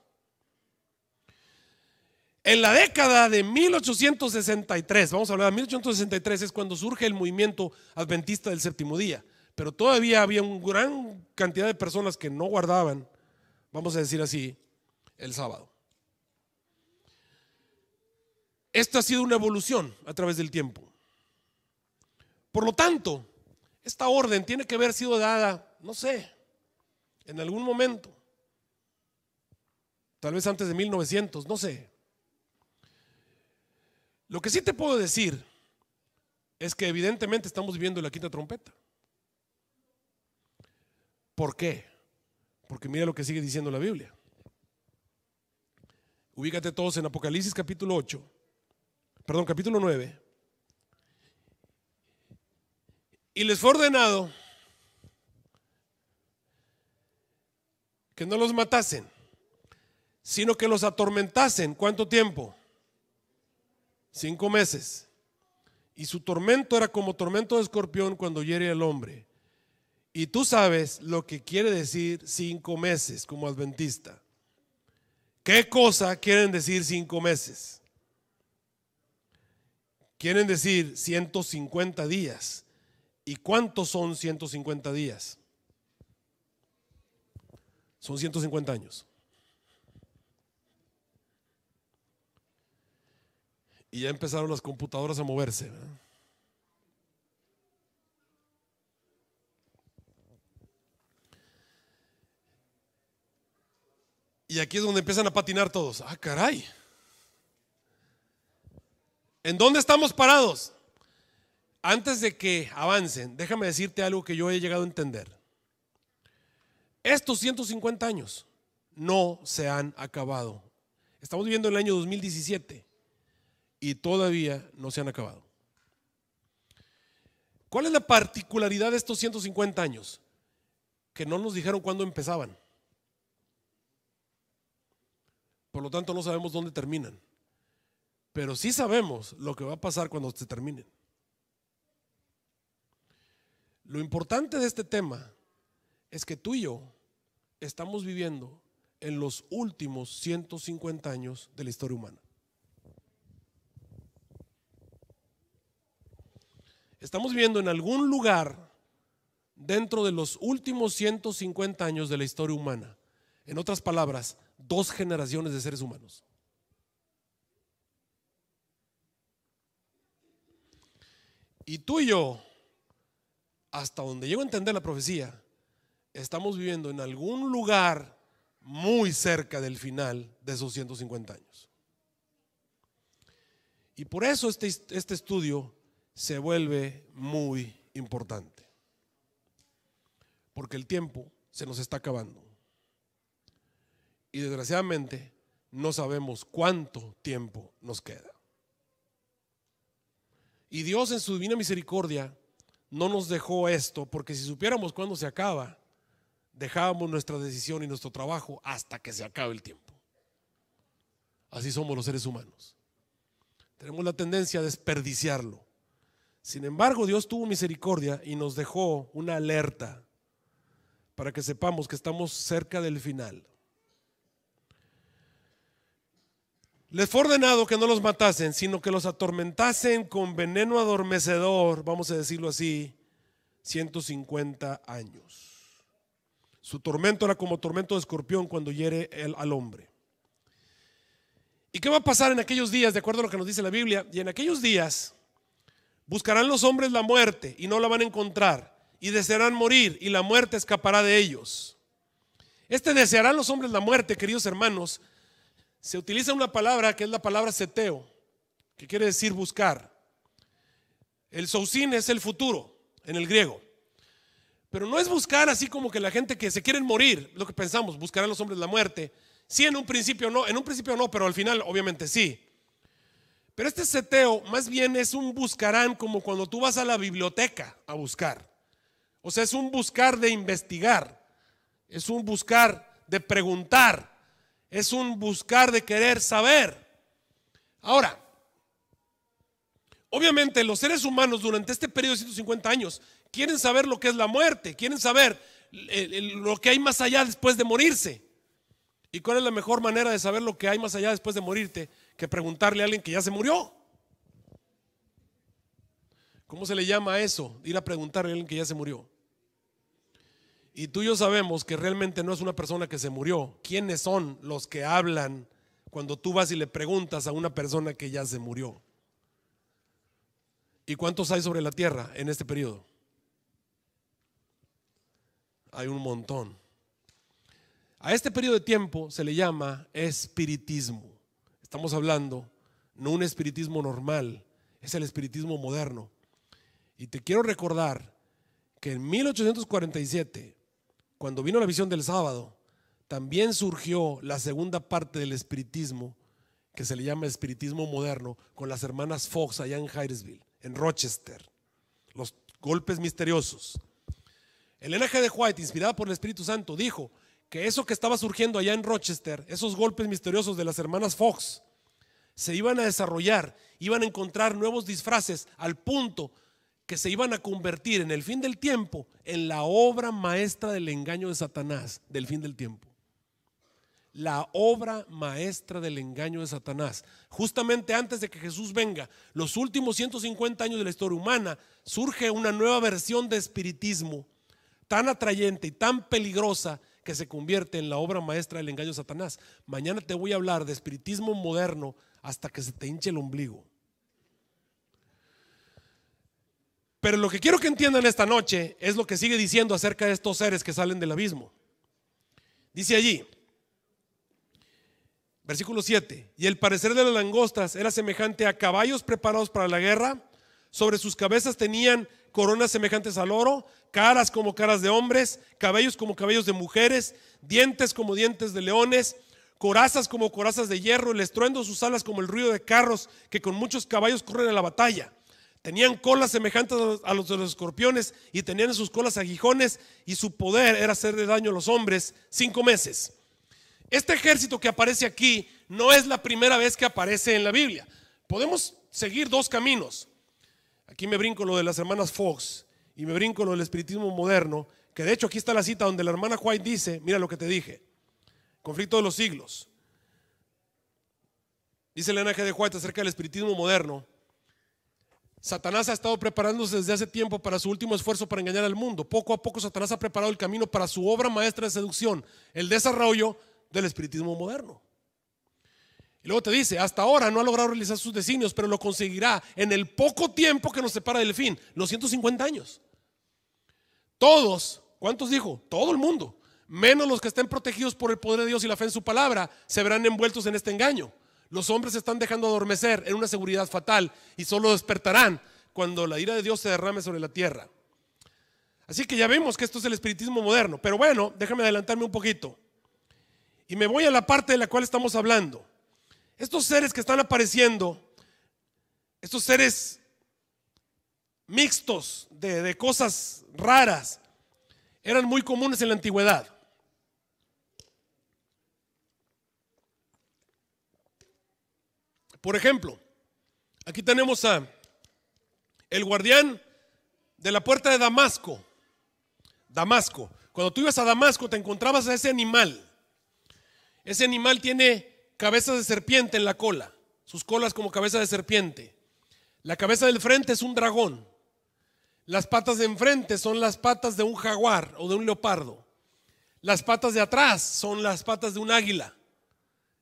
En la década de mil ochocientos sesenta y tres, vamos a hablar de mil ochocientos sesenta y tres, es cuando surge el movimiento adventista del séptimo día. Pero todavía había una gran cantidad de personas que no guardaban, vamos a decir así, el sábado. Esto ha sido una evolución a través del tiempo. Por lo tanto, esta orden tiene que haber sido dada, no sé, en algún momento. Tal vez antes de mil novecientos, no sé. Lo que sí te puedo decir es que evidentemente estamos viviendo la quinta trompeta. ¿Por qué? Porque mira lo que sigue diciendo la Biblia. Ubícate todos en Apocalipsis capítulo ocho, perdón, capítulo nueve. Y les fue ordenado que no los matasen, sino que los atormentasen. ¿Cuánto tiempo? Cinco meses. Y su tormento era como tormento de escorpión cuando hiere al hombre. Y tú sabes lo que quiere decir cinco meses como adventista. ¿Qué cosa quieren decir cinco meses? Quieren decir ciento cincuenta días. ¿Y cuántos son ciento cincuenta días? Son ciento cincuenta años. Y ya empezaron las computadoras a moverse, ¿verdad? Y aquí es donde empiezan a patinar todos. ¡Ah, caray! ¿En dónde estamos parados? Antes de que avancen, déjame decirte algo que yo he llegado a entender. Estos ciento cincuenta años no se han acabado. Estamos viviendo en el año dos mil diecisiete y todavía no se han acabado. ¿Cuál es la particularidad de estos ciento cincuenta años? Que no nos dijeron cuándo empezaban. Por lo tanto, no sabemos dónde terminan. Pero sí sabemos lo que va a pasar cuando se terminen. Lo importante de este tema es que tú y yo estamos viviendo en los últimos ciento cincuenta años de la historia humana. Estamos viviendo en algún lugar dentro de los últimos ciento cincuenta años de la historia humana. En otras palabras, dos generaciones de seres humanos. Y tú y yo, hasta donde llego a entender la profecía, estamos viviendo en algún lugar muy cerca del final de esos ciento cincuenta años. Y por eso este, este estudio se vuelve muy importante. Porque el tiempo se nos está acabando. Y desgraciadamente no sabemos cuánto tiempo nos queda. Y Dios en su divina misericordia no nos dejó esto, porque si supiéramos cuándo se acaba, dejábamos nuestra decisión y nuestro trabajo hasta que se acabe el tiempo. Así somos los seres humanos. Tenemos la tendencia a desperdiciarlo. Sin embargo, Dios tuvo misericordia y nos dejó una alerta para que sepamos que estamos cerca del final. Les fue ordenado que no los matasen, sino que los atormentasen con veneno adormecedor, vamos a decirlo así, ciento cincuenta años. Su tormento era como tormento de escorpión cuando hiere el, al hombre. ¿Y qué va a pasar en aquellos días? De acuerdo a lo que nos dice la Biblia, y en aquellos días buscarán los hombres la muerte y no la van a encontrar, y desearán morir y la muerte escapará de ellos. Este desearán los hombres la muerte, queridos hermanos. Se utiliza una palabra que es la palabra seteo, que quiere decir buscar. El sousin es el futuro en el griego. Pero no es buscar así como que la gente que se quieren morir, lo que pensamos, buscarán los hombres la muerte. Sí, en un principio no, en un principio no, pero al final obviamente sí. Pero este seteo más bien es un buscarán como cuando tú vas a la biblioteca a buscar. O sea, es un buscar de investigar, es un buscar de preguntar. Es un buscar de querer saber. Ahora, obviamente los seres humanos durante este periodo de ciento cincuenta años quieren saber lo que es la muerte, quieren saber lo que hay más allá después de morirse. ¿Y cuál es la mejor manera de saber lo que hay más allá después de morirte que preguntarle a alguien que ya se murió? ¿Cómo se le llama a eso? Ir a preguntarle a alguien que ya se murió. Y tú y yo sabemos que realmente no es una persona que se murió. ¿Quiénes son los que hablan cuando tú vas y le preguntas a una persona que ya se murió? ¿Y cuántos hay sobre la tierra en este periodo? Hay un montón. A este periodo de tiempo se le llama espiritismo. Estamos hablando no un espiritismo normal, es el espiritismo moderno. Y te quiero recordar que en mil ochocientos cuarenta y siete... cuando vino la visión del sábado, también surgió la segunda parte del espiritismo, que se le llama espiritismo moderno, con las hermanas Fox allá en Hydesville, en Rochester, los golpes misteriosos. Ellen G. White, inspirada por el Espíritu Santo, dijo que eso que estaba surgiendo allá en Rochester, esos golpes misteriosos de las hermanas Fox, se iban a desarrollar, iban a encontrar nuevos disfraces al punto que se iban a convertir en el fin del tiempo en la obra maestra del engaño de Satanás del fin del tiempo. La obra maestra del engaño de Satanás. Justamente antes de que Jesús venga, los últimos ciento cincuenta años de la historia humana, surge una nueva versión de espiritismo tan atrayente y tan peligrosa que se convierte en la obra maestra del engaño de Satanás. Mañana te voy a hablar de espiritismo moderno hasta que se te hinche el ombligo. Pero lo que quiero que entiendan esta noche es lo que sigue diciendo acerca de estos seres que salen del abismo. Dice allí, versículo siete: y el parecer de las langostas era semejante a caballos preparados para la guerra. Sobre sus cabezas tenían coronas semejantes al oro, caras como caras de hombres, cabellos como cabellos de mujeres, dientes como dientes de leones, corazas como corazas de hierro, el estruendo de sus alas como el ruido de carros que con muchos caballos corren a la batalla. Tenían colas semejantes a los de los escorpiones y tenían en sus colas aguijones, y su poder era hacer de daño a los hombres cinco meses. Este ejército que aparece aquí no es la primera vez que aparece en la Biblia. Podemos seguir dos caminos. Aquí me brinco lo de las hermanas Fox y me brinco lo del espiritismo moderno, que de hecho aquí está la cita donde la hermana White dice, mira lo que te dije, Conflicto de los siglos. Dice Ellen G. White acerca del espiritismo moderno: Satanás ha estado preparándose desde hace tiempo para su último esfuerzo para engañar al mundo. Poco a poco Satanás ha preparado el camino para su obra maestra de seducción, el desarrollo del espiritismo moderno. Y luego te dice, hasta ahora no ha logrado realizar sus designios, pero lo conseguirá en el poco tiempo que nos separa del fin, los ciento cincuenta años. Todos, ¿cuántos dijo? Todo el mundo, menos los que estén protegidos por el poder de Dios y la fe en su palabra, se verán envueltos en este engaño. Los hombres se están dejando adormecer en una seguridad fatal y solo despertarán cuando la ira de Dios se derrame sobre la tierra. Así que ya vemos que esto es el espiritismo moderno, pero bueno, déjame adelantarme un poquito. Y me voy a la parte de la cual estamos hablando. Estos seres que están apareciendo, estos seres mixtos de, de cosas raras, eran muy comunes en la antigüedad. Por ejemplo, aquí tenemos a el guardián de la puerta de Damasco. Damasco. Cuando tú ibas a Damasco te encontrabas a ese animal. Ese animal tiene cabezas de serpiente en la cola, sus colas como cabeza de serpiente. La cabeza del frente es un dragón. Las patas de enfrente son las patas de un jaguar o de un leopardo. Las patas de atrás son las patas de un águila.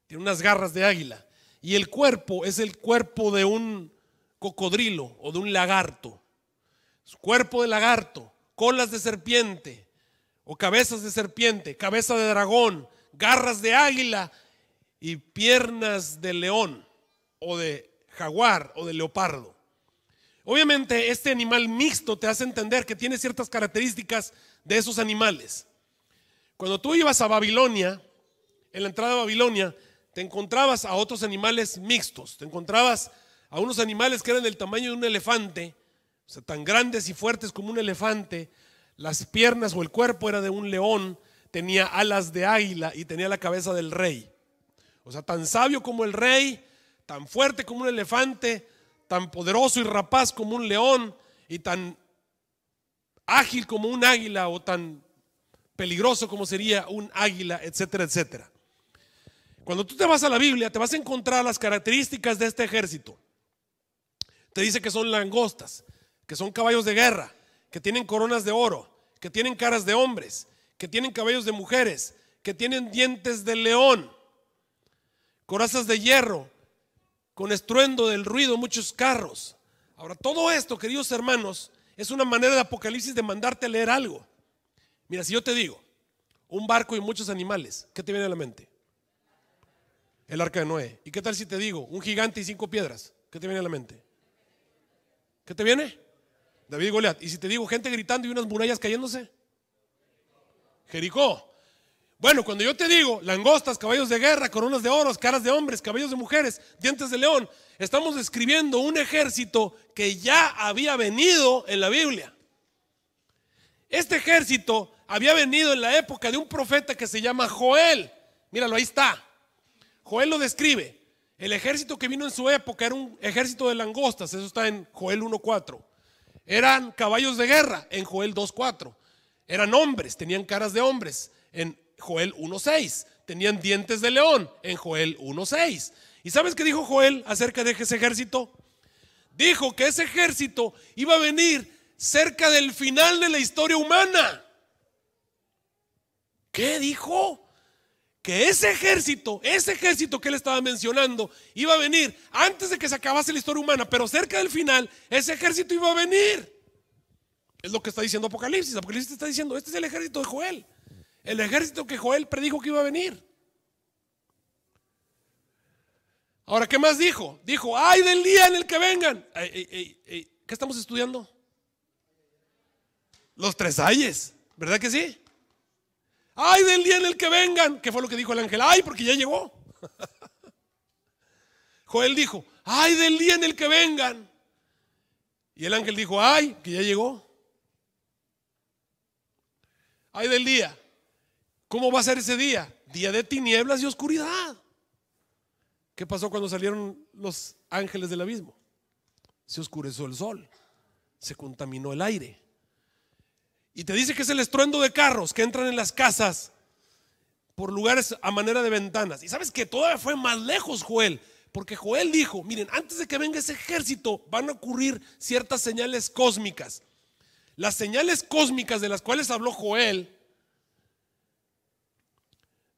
Tiene unas garras de águila. Y el cuerpo es el cuerpo de un cocodrilo o de un lagarto. Cuerpo de lagarto, colas de serpiente o cabezas de serpiente, cabeza de dragón, garras de águila y piernas de león o de jaguar o de leopardo. Obviamente este animal mixto te hace entender que tiene ciertas características de esos animales. Cuando tú ibas a Babilonia, en la entrada de Babilonia, te encontrabas a otros animales mixtos. Te encontrabas a unos animales que eran del tamaño de un elefante, o sea, tan grandes y fuertes como un elefante. Las piernas o el cuerpo era de un león, tenía alas de águila y tenía la cabeza del rey. O sea, tan sabio como el rey, tan fuerte como un elefante, tan poderoso y rapaz como un león, y tan ágil como un águila, o tan peligroso como sería un águila, etcétera, etcétera. Cuando tú te vas a la Biblia, te vas a encontrar las características de este ejército. Te dice que son langostas, que son caballos de guerra, que tienen coronas de oro, que tienen caras de hombres, que tienen cabellos de mujeres, que tienen dientes de león, corazas de hierro, con estruendo del ruido, muchos carros. Ahora, todo esto, queridos hermanos, es una manera de Apocalipsis de mandarte a leer algo. Mira, si yo te digo, un barco y muchos animales, ¿qué te viene a la mente? El arca de Noé. ¿Y qué tal si te digo, un gigante y cinco piedras? ¿Qué te viene a la mente? ¿Qué te viene? David y Goliat. ¿Y si te digo gente gritando y unas murallas cayéndose? Jericó. Bueno, cuando yo te digo langostas, caballos de guerra, coronas de oro, caras de hombres, cabellos de mujeres, dientes de león, estamos describiendo un ejército que ya había venido en la Biblia. Este ejército había venido en la época de un profeta que se llama Joel. Míralo, ahí está. Joel lo describe. El ejército que vino en su época era un ejército de langostas. Eso está en Joel uno cuatro. Eran caballos de guerra en Joel dos cuatro. Eran hombres, tenían caras de hombres en Joel uno seis. Tenían dientes de león en Joel uno seis. ¿Y sabes qué dijo Joel acerca de ese ejército? Dijo que ese ejército iba a venir cerca del final de la historia humana. ¿Qué dijo? Que ese ejército, ese ejército que él estaba mencionando, iba a venir antes de que se acabase la historia humana, pero cerca del final, ese ejército iba a venir. Es lo que está diciendo Apocalipsis. Apocalipsis está diciendo, este es el ejército de Joel. El ejército que Joel predijo que iba a venir. Ahora, ¿qué más dijo? Dijo, ¡ay del día en el que vengan! Ey, ey, ey, ey. ¿Qué estamos estudiando? Los tres ayes, ¿verdad que sí? ¡Ay del día en el que vengan! ¿Qué fue lo que dijo el ángel? ¡Ay, porque ya llegó! Joel dijo, ¡ay del día en el que vengan! Y el ángel dijo, ¡ay, que ya llegó! ¡Ay del día! ¿Cómo va a ser ese día? Día de tinieblas y oscuridad. ¿Qué pasó cuando salieron los ángeles del abismo? Se oscureció el sol, se contaminó el aire. Y te dice que es el estruendo de carros que entran en las casas por lugares a manera de ventanas. Y sabes que todavía fue más lejos Joel, porque Joel dijo, miren, antes de que venga ese ejército van a ocurrir ciertas señales cósmicas. Las señales cósmicas de las cuales habló Joel,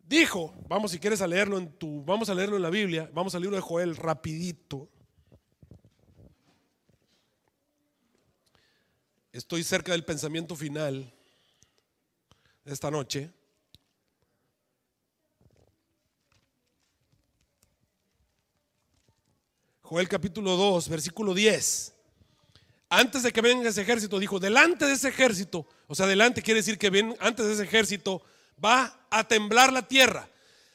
dijo, vamos si quieres a leerlo en tu, vamos a leerlo en la Biblia, vamos al libro de Joel rapidito. Estoy cerca del pensamiento final de esta noche. Joel capítulo dos, versículo diez. Antes de que venga ese ejército, dijo, delante de ese ejército, o sea, delante quiere decir que ven, antes de ese ejército va a temblar la tierra.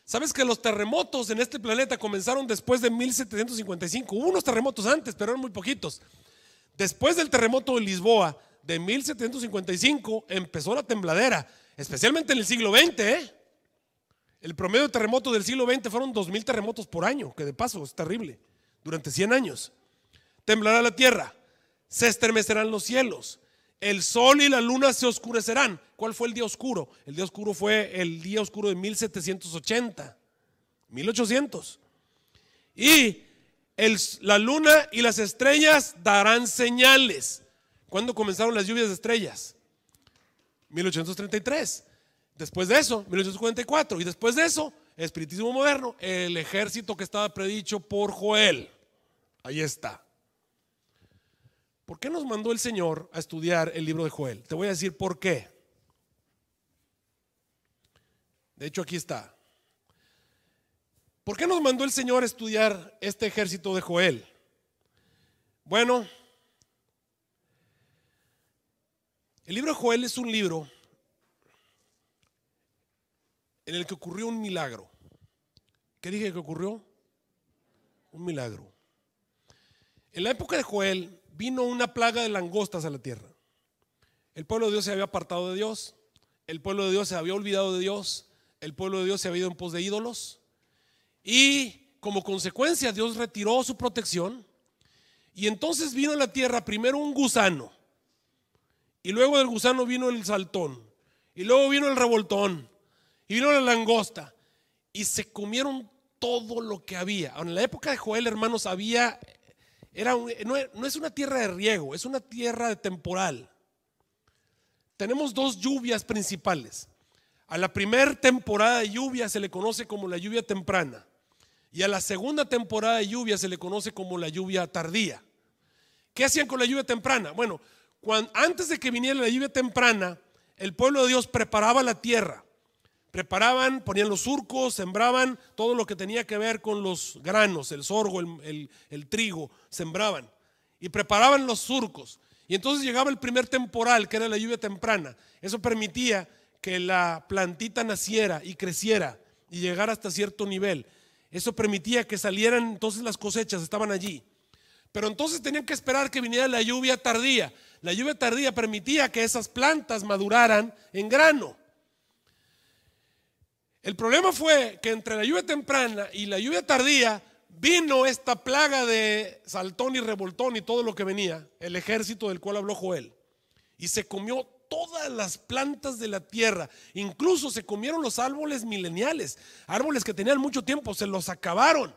¿Sabes que los terremotos en este planeta comenzaron después de mil setecientos cincuenta y cinco? Hubo unos terremotos antes, pero eran muy poquitos. Después del terremoto de Lisboa de mil setecientos cincuenta y cinco empezó la tembladera, especialmente en el siglo veinte. ¿eh? El promedio de terremotos del siglo veinte fueron dos mil terremotos por año, que de paso es terrible, durante cien años. Temblará la tierra, se estremecerán los cielos, el sol y la luna se oscurecerán. ¿Cuál fue el día oscuro? El día oscuro fue el día oscuro de mil setecientos ochenta, mil ochocientos. Y El, la luna y las estrellas darán señales. ¿Cuándo comenzaron las lluvias de estrellas? mil ochocientos treinta y tres. Después de eso, mil ochocientos cuarenta y cuatro. Y después de eso, espiritismo moderno, el ejército que estaba predicho por Joel. Ahí está. ¿Por qué nos mandó el Señor a estudiar el libro de Joel? Te voy a decir por qué. De hecho, aquí está. ¿Por qué nos mandó el Señor a estudiar este ejército de Joel? Bueno, el libro de Joel es un libro en el que ocurrió un milagro. ¿Qué dije que ocurrió? Un milagro. En la época de Joel vino una plaga de langostas a la tierra. El pueblo de Dios se había apartado de Dios, el pueblo de Dios se había olvidado de Dios, el pueblo de Dios se había ido en pos de ídolos. Y como consecuencia Dios retiró su protección. Y entonces vino a la tierra primero un gusano, y luego del gusano vino el saltón, y luego vino el revoltón, y vino la langosta, y se comieron todo lo que había. En la época de Joel, hermanos, había era, no, no es una tierra de riego, es una tierra de temporal. Tenemos dos lluvias principales. A la primera temporada de lluvia se le conoce como la lluvia temprana, y a la segunda temporada de lluvia se le conoce como la lluvia tardía. ¿Qué hacían con la lluvia temprana? Bueno, cuando, antes de que viniera la lluvia temprana, el pueblo de Dios preparaba la tierra. Preparaban, ponían los surcos, sembraban todo lo que tenía que ver con los granos, el sorgo, el, el, el trigo, sembraban y preparaban los surcos. Y entonces llegaba el primer temporal, que era la lluvia temprana. Eso permitía que la plantita naciera y creciera y llegara hasta cierto nivel. Eso permitía que salieran entonces las cosechas, estaban allí. Pero entonces tenían que esperar que viniera la lluvia tardía. La lluvia tardía permitía que esas plantas maduraran en grano. El problema fue que entre la lluvia temprana y la lluvia tardía vino esta plaga de saltón y revoltón y todo lo que venía, el ejército del cual habló Joel, y se comió todas las plantas de la tierra, incluso se comieron los árboles mileniales, árboles que tenían mucho tiempo, se los acabaron.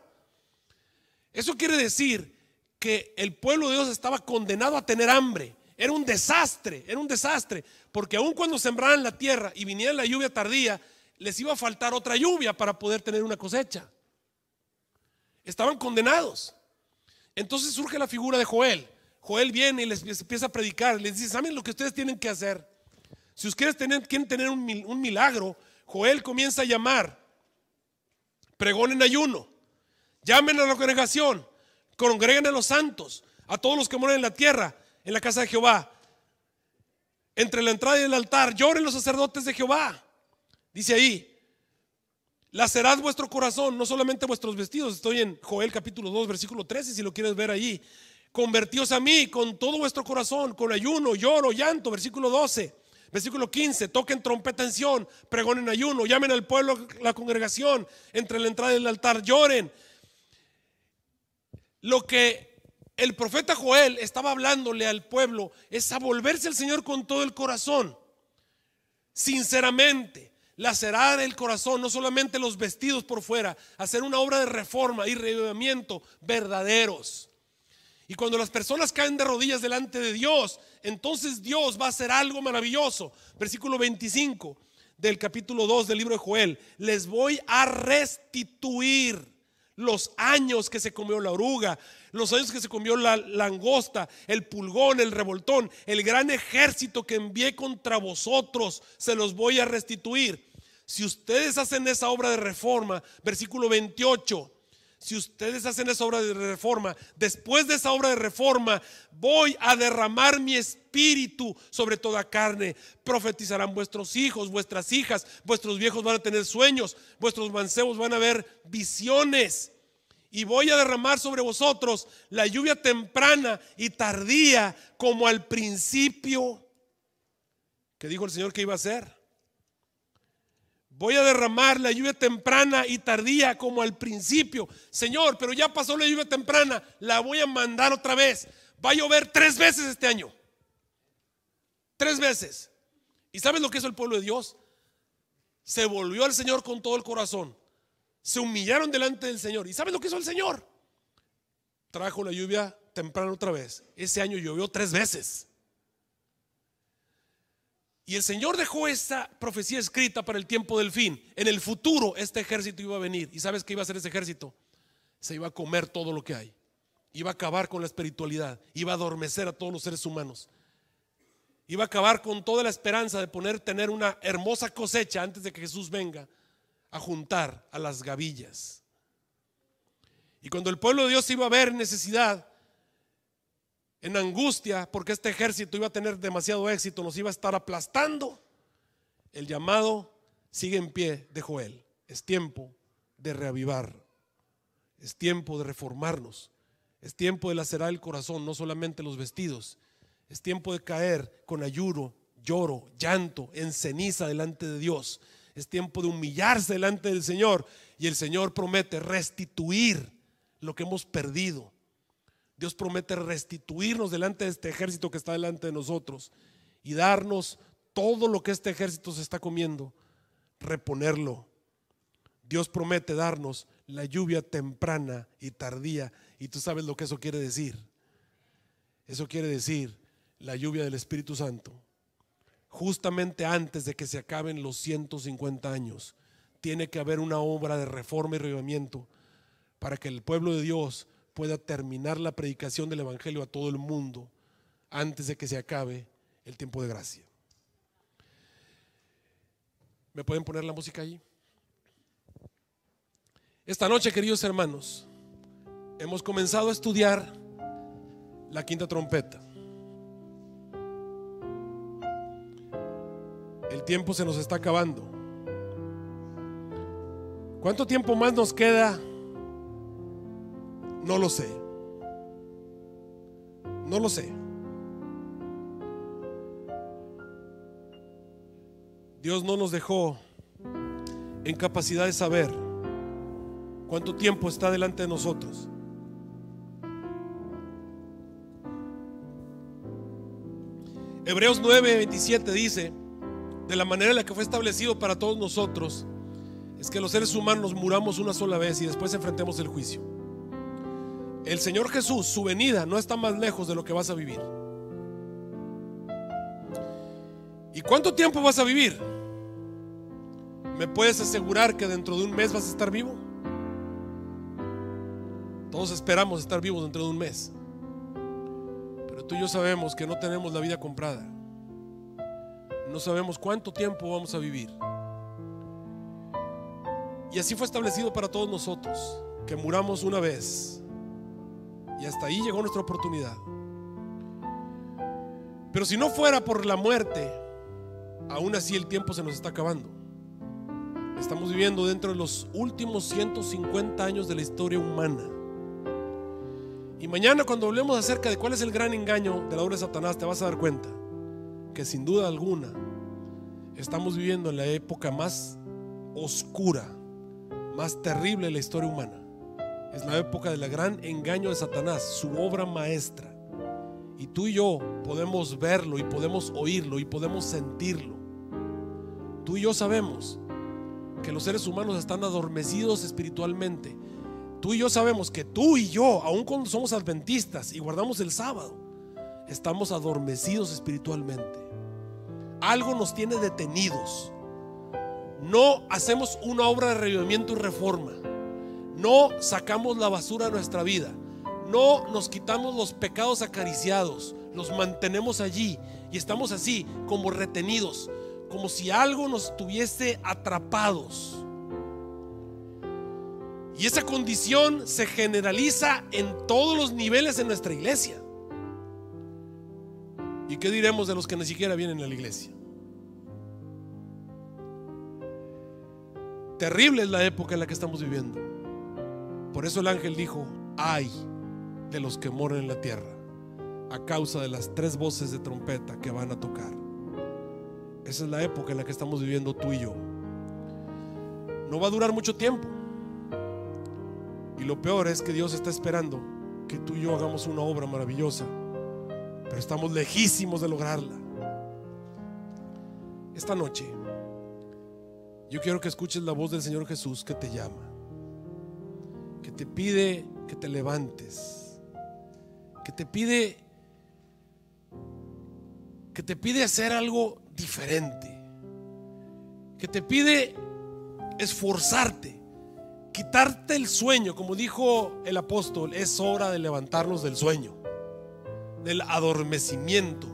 Eso quiere decir que el pueblo de Dios estaba condenado a tener hambre. Era un desastre, era un desastre, porque aun cuando sembraran la tierra y viniera la lluvia tardía, les iba a faltar otra lluvia para poder tener una cosecha. Estaban condenados. Entonces surge la figura de Joel. Joel viene y les empieza a predicar, les dice: ¿saben lo que ustedes tienen que hacer? Si ustedes tienen, quieren tener un, un milagro, Joel comienza a llamar: pregonen ayuno, llamen a la congregación, congreguen a los santos, a todos los que moran en la tierra, en la casa de Jehová, entre la entrada y el altar, lloren los sacerdotes de Jehová. Dice ahí: lacerad vuestro corazón, no solamente vuestros vestidos. Estoy en Joel capítulo dos versículo trece, si lo quieres ver allí. Convertíos a mí con todo vuestro corazón, con ayuno, lloro, llanto. Versículo doce, versículo quince: toquen trompeta en Sión, pregonen ayuno, llamen al pueblo, la congregación, entre la entrada y el altar, lloren. Lo que el profeta Joel estaba hablándole al pueblo es a volverse al Señor con todo el corazón, sinceramente, lacerar el corazón, no solamente los vestidos por fuera, hacer una obra de reforma y revivimiento verdaderos. Y cuando las personas caen de rodillas delante de Dios, entonces Dios va a hacer algo maravilloso. Versículo veinticinco del capítulo dos del libro de Joel: les voy a restituir los años que se comió la oruga, los años que se comió la langosta, el pulgón, el revoltón, el gran ejército que envié contra vosotros, se los voy a restituir. Si ustedes hacen esa obra de reforma, versículo veintiocho, si ustedes hacen esa obra de reforma, después de esa obra de reforma, voy a derramar mi espíritu sobre toda carne. Profetizarán vuestros hijos, vuestras hijas, vuestros viejos van a tener sueños, vuestros mancebos van a ver visiones. Y voy a derramar sobre vosotros la lluvia temprana y tardía, como al principio, que dijo el Señor que iba a hacer. Voy a derramar la lluvia temprana y tardía, como al principio. Señor, pero ya pasó la lluvia temprana, la voy a mandar otra vez. Va a llover tres veces este año. Tres veces. ¿Y sabes lo que hizo el pueblo de Dios? Se volvió al Señor con todo el corazón. Se humillaron delante del Señor. ¿Y sabes lo que hizo el Señor? Trajo la lluvia temprana otra vez. Ese año llovió tres veces. Y el Señor dejó esa profecía escrita para el tiempo del fin. En el futuro este ejército iba a venir. ¿Y sabes qué iba a hacer ese ejército? Se iba a comer todo lo que hay. Iba a acabar con la espiritualidad. Iba a adormecer a todos los seres humanos. Iba a acabar con toda la esperanza de poder tener una hermosa cosecha antes de que Jesús venga a juntar a las gavillas. Y cuando el pueblo de Dios iba a ver necesidad, en angustia, porque este ejército iba a tener demasiado éxito, nos iba a estar aplastando, el llamado sigue en pie de Joel: es tiempo de reavivar, es tiempo de reformarnos, es tiempo de lacerar el corazón, no solamente los vestidos, es tiempo de caer con ayuno, lloro, llanto, en ceniza delante de Dios. Es tiempo de humillarse delante del Señor, y el Señor promete restituir lo que hemos perdido. Dios promete restituirnos delante de este ejército que está delante de nosotros y darnos todo lo que este ejército se está comiendo, reponerlo. Dios promete darnos la lluvia temprana y tardía, y tú sabes lo que eso quiere decir. Eso quiere decir la lluvia del Espíritu Santo. Justamente antes de que se acaben los ciento cincuenta años, tiene que haber una obra de reforma y revivimiento para que el pueblo de Dios pueda terminar la predicación del Evangelio a todo el mundo antes de que se acabe el tiempo de gracia. ¿Me pueden poner la música allí? Esta noche, queridos hermanos, hemos comenzado a estudiar la quinta trompeta. El tiempo se nos está acabando. ¿Cuánto tiempo más nos queda? No lo sé. No lo sé. Dios no nos dejó en capacidad de saber ¿Cuánto tiempo está delante de nosotros? Hebreos nueve veintisiete dice: de la manera en la que fue establecido para todos nosotros es que los seres humanos muramos una sola vez y después enfrentemos el juicio. El Señor Jesús, su venida no está más lejos de lo que vas a vivir. ¿Y cuánto tiempo vas a vivir? ¿Me puedes asegurar que dentro de un mes vas a estar vivo? Todos esperamos estar vivos dentro de un mes, pero tú y yo sabemos que no tenemos la vida comprada. No sabemos cuánto tiempo vamos a vivir. Y así fue establecido para todos nosotros, que muramos una vez, y hasta ahí llegó nuestra oportunidad. Pero si no fuera por la muerte, aún así el tiempo se nos está acabando. Estamos viviendo dentro de los últimos ciento cincuenta años de la historia humana. Y mañana, cuando hablemos acerca de cuál es el gran engaño de la obra de Satanás, te vas a dar cuenta que sin duda alguna estamos viviendo en la época más oscura, más terrible de la historia humana. Es la época del gran engaño de Satanás, su obra maestra. Y tú y yo podemos verlo, y podemos oírlo, y podemos sentirlo. Tú y yo sabemos que los seres humanos están adormecidos espiritualmente. Tú y yo sabemos que tú y yo, aun cuando somos adventistas y guardamos el sábado, estamos adormecidos espiritualmente. Algo nos tiene detenidos. No hacemos una obra de revivimiento y reforma. No sacamos la basura de nuestra vida. No nos quitamos los pecados acariciados. Los mantenemos allí y estamos así como retenidos, como si algo nos tuviese atrapados. Y esa condición se generaliza en todos los niveles en nuestra iglesia. ¿Y qué diremos de los que ni siquiera vienen a la iglesia? Terrible es la época en la que estamos viviendo. Por eso el ángel dijo: ay de los que moran en la tierra, a causa de las tres voces de trompeta que van a tocar. Esa es la época en la que estamos viviendo tú y yo. No va a durar mucho tiempo. Y lo peor es que Dios está esperando que tú y yo hagamos una obra maravillosa, pero estamos lejísimos de lograrla. Esta noche yo quiero que escuches la voz del Señor Jesús, que te llama, que te pide que te levantes, que te pide que te pide hacer algo diferente, que te pide esforzarte, quitarte el sueño. Como dijo el apóstol, es hora de levantarnos del sueño, del adormecimiento,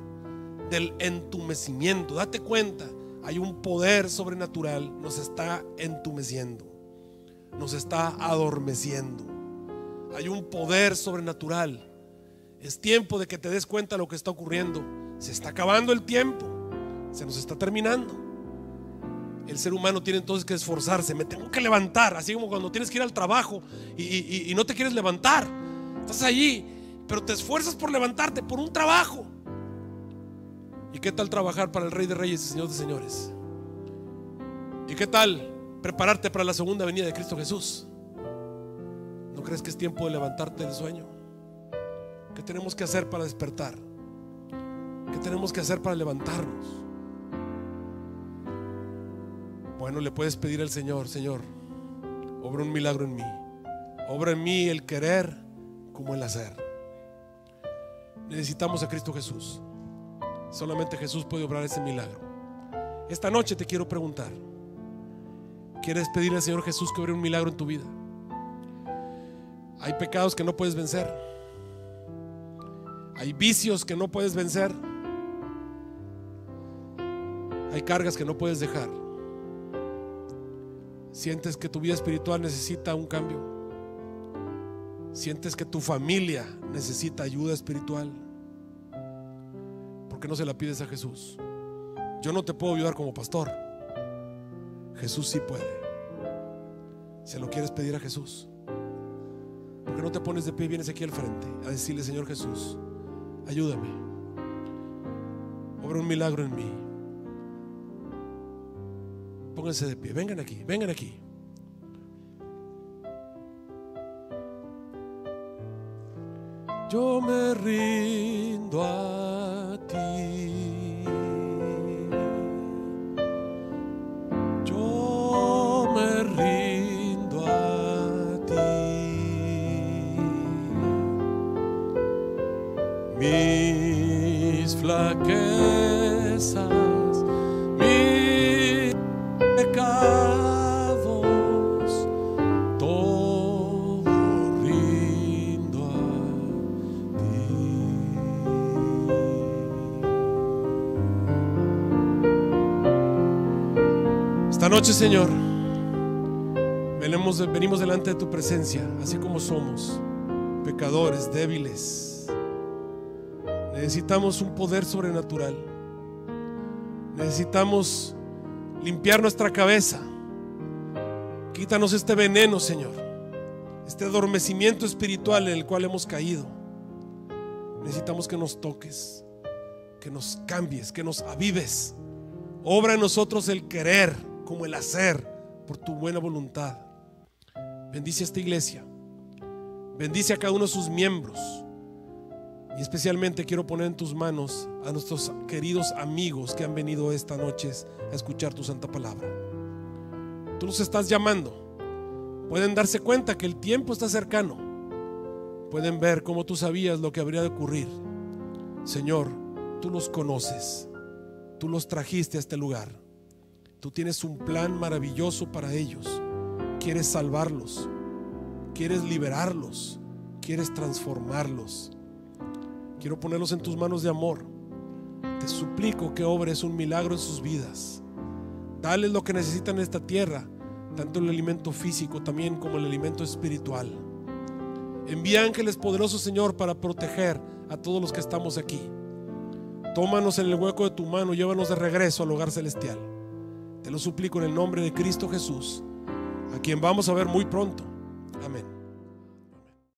del entumecimiento. Date cuenta, hay un poder sobrenatural, nos está entumeciendo, nos está adormeciendo. Hay un poder sobrenatural. Es tiempo de que te des cuenta de lo que está ocurriendo. Se está acabando el tiempo, se nos está terminando. El ser humano tiene entonces que esforzarse. Me tengo que levantar, así como cuando tienes que ir al trabajo y, y, y no te quieres levantar. Estás allí, pero te esfuerzas por levantarte, por un trabajo. ¿Y qué tal trabajar para el Rey de Reyes y Señor de Señores? ¿Y qué tal prepararte para la segunda venida de Cristo Jesús? ¿No crees que es tiempo de levantarte del sueño? ¿Qué tenemos que hacer para despertar? ¿Qué tenemos que hacer para levantarnos? Bueno, le puedes pedir al Señor: Señor, obra un milagro en mí. Obra en mí el querer como el hacer. Necesitamos a Cristo Jesús. Solamente Jesús puede obrar ese milagro. Esta noche te quiero preguntar: ¿quieres pedirle al Señor Jesús que obre un milagro en tu vida? Hay pecados que no puedes vencer. Hay vicios que no puedes vencer. Hay cargas que no puedes dejar. Sientes que tu vida espiritual necesita un cambio. Sientes que tu familia necesita ayuda espiritual. ¿Por qué no se la pides a Jesús? Yo no te puedo ayudar como pastor. Jesús sí puede. ¿Se lo quieres pedir a Jesús? ¿Por qué no te pones de pie y vienes aquí al frente a decirle: Señor Jesús, ayúdame, obra un milagro en mí? Pónganse de pie, vengan aquí, vengan aquí. yo me rindo a ti, yo me rindo a ti, mis flaquezas. Noche, Señor, venimos, venimos delante de tu presencia, así como somos, pecadores, débiles. Necesitamos un poder sobrenatural. Necesitamos limpiar nuestra cabeza. Quítanos este veneno, Señor, este adormecimiento espiritual en el cual hemos caído. Necesitamos que nos toques, que nos cambies, que nos avives. Obra en nosotros el querer como el hacer por tu buena voluntad. Bendice a esta iglesia, bendice a cada uno de sus miembros, y especialmente quiero poner en tus manos a nuestros queridos amigos que han venido esta noche a escuchar tu santa palabra. Tú los estás llamando. Pueden darse cuenta que el tiempo está cercano. Pueden ver cómo tú sabías lo que habría de ocurrir. Señor, tú los conoces, tú los trajiste a este lugar. Tú tienes un plan maravilloso para ellos. Quieres salvarlos, quieres liberarlos, quieres transformarlos. Quiero ponerlos en tus manos de amor. Te suplico que obres un milagro en sus vidas. Dales lo que necesitan en esta tierra, tanto el alimento físico también como el alimento espiritual. Envía ángeles poderosos, Señor, para proteger a todos los que estamos aquí. Tómanos en el hueco de tu mano, llévanos de regreso al hogar celestial. Te lo suplico en el nombre de Cristo Jesús, a quien vamos a ver muy pronto. Amén.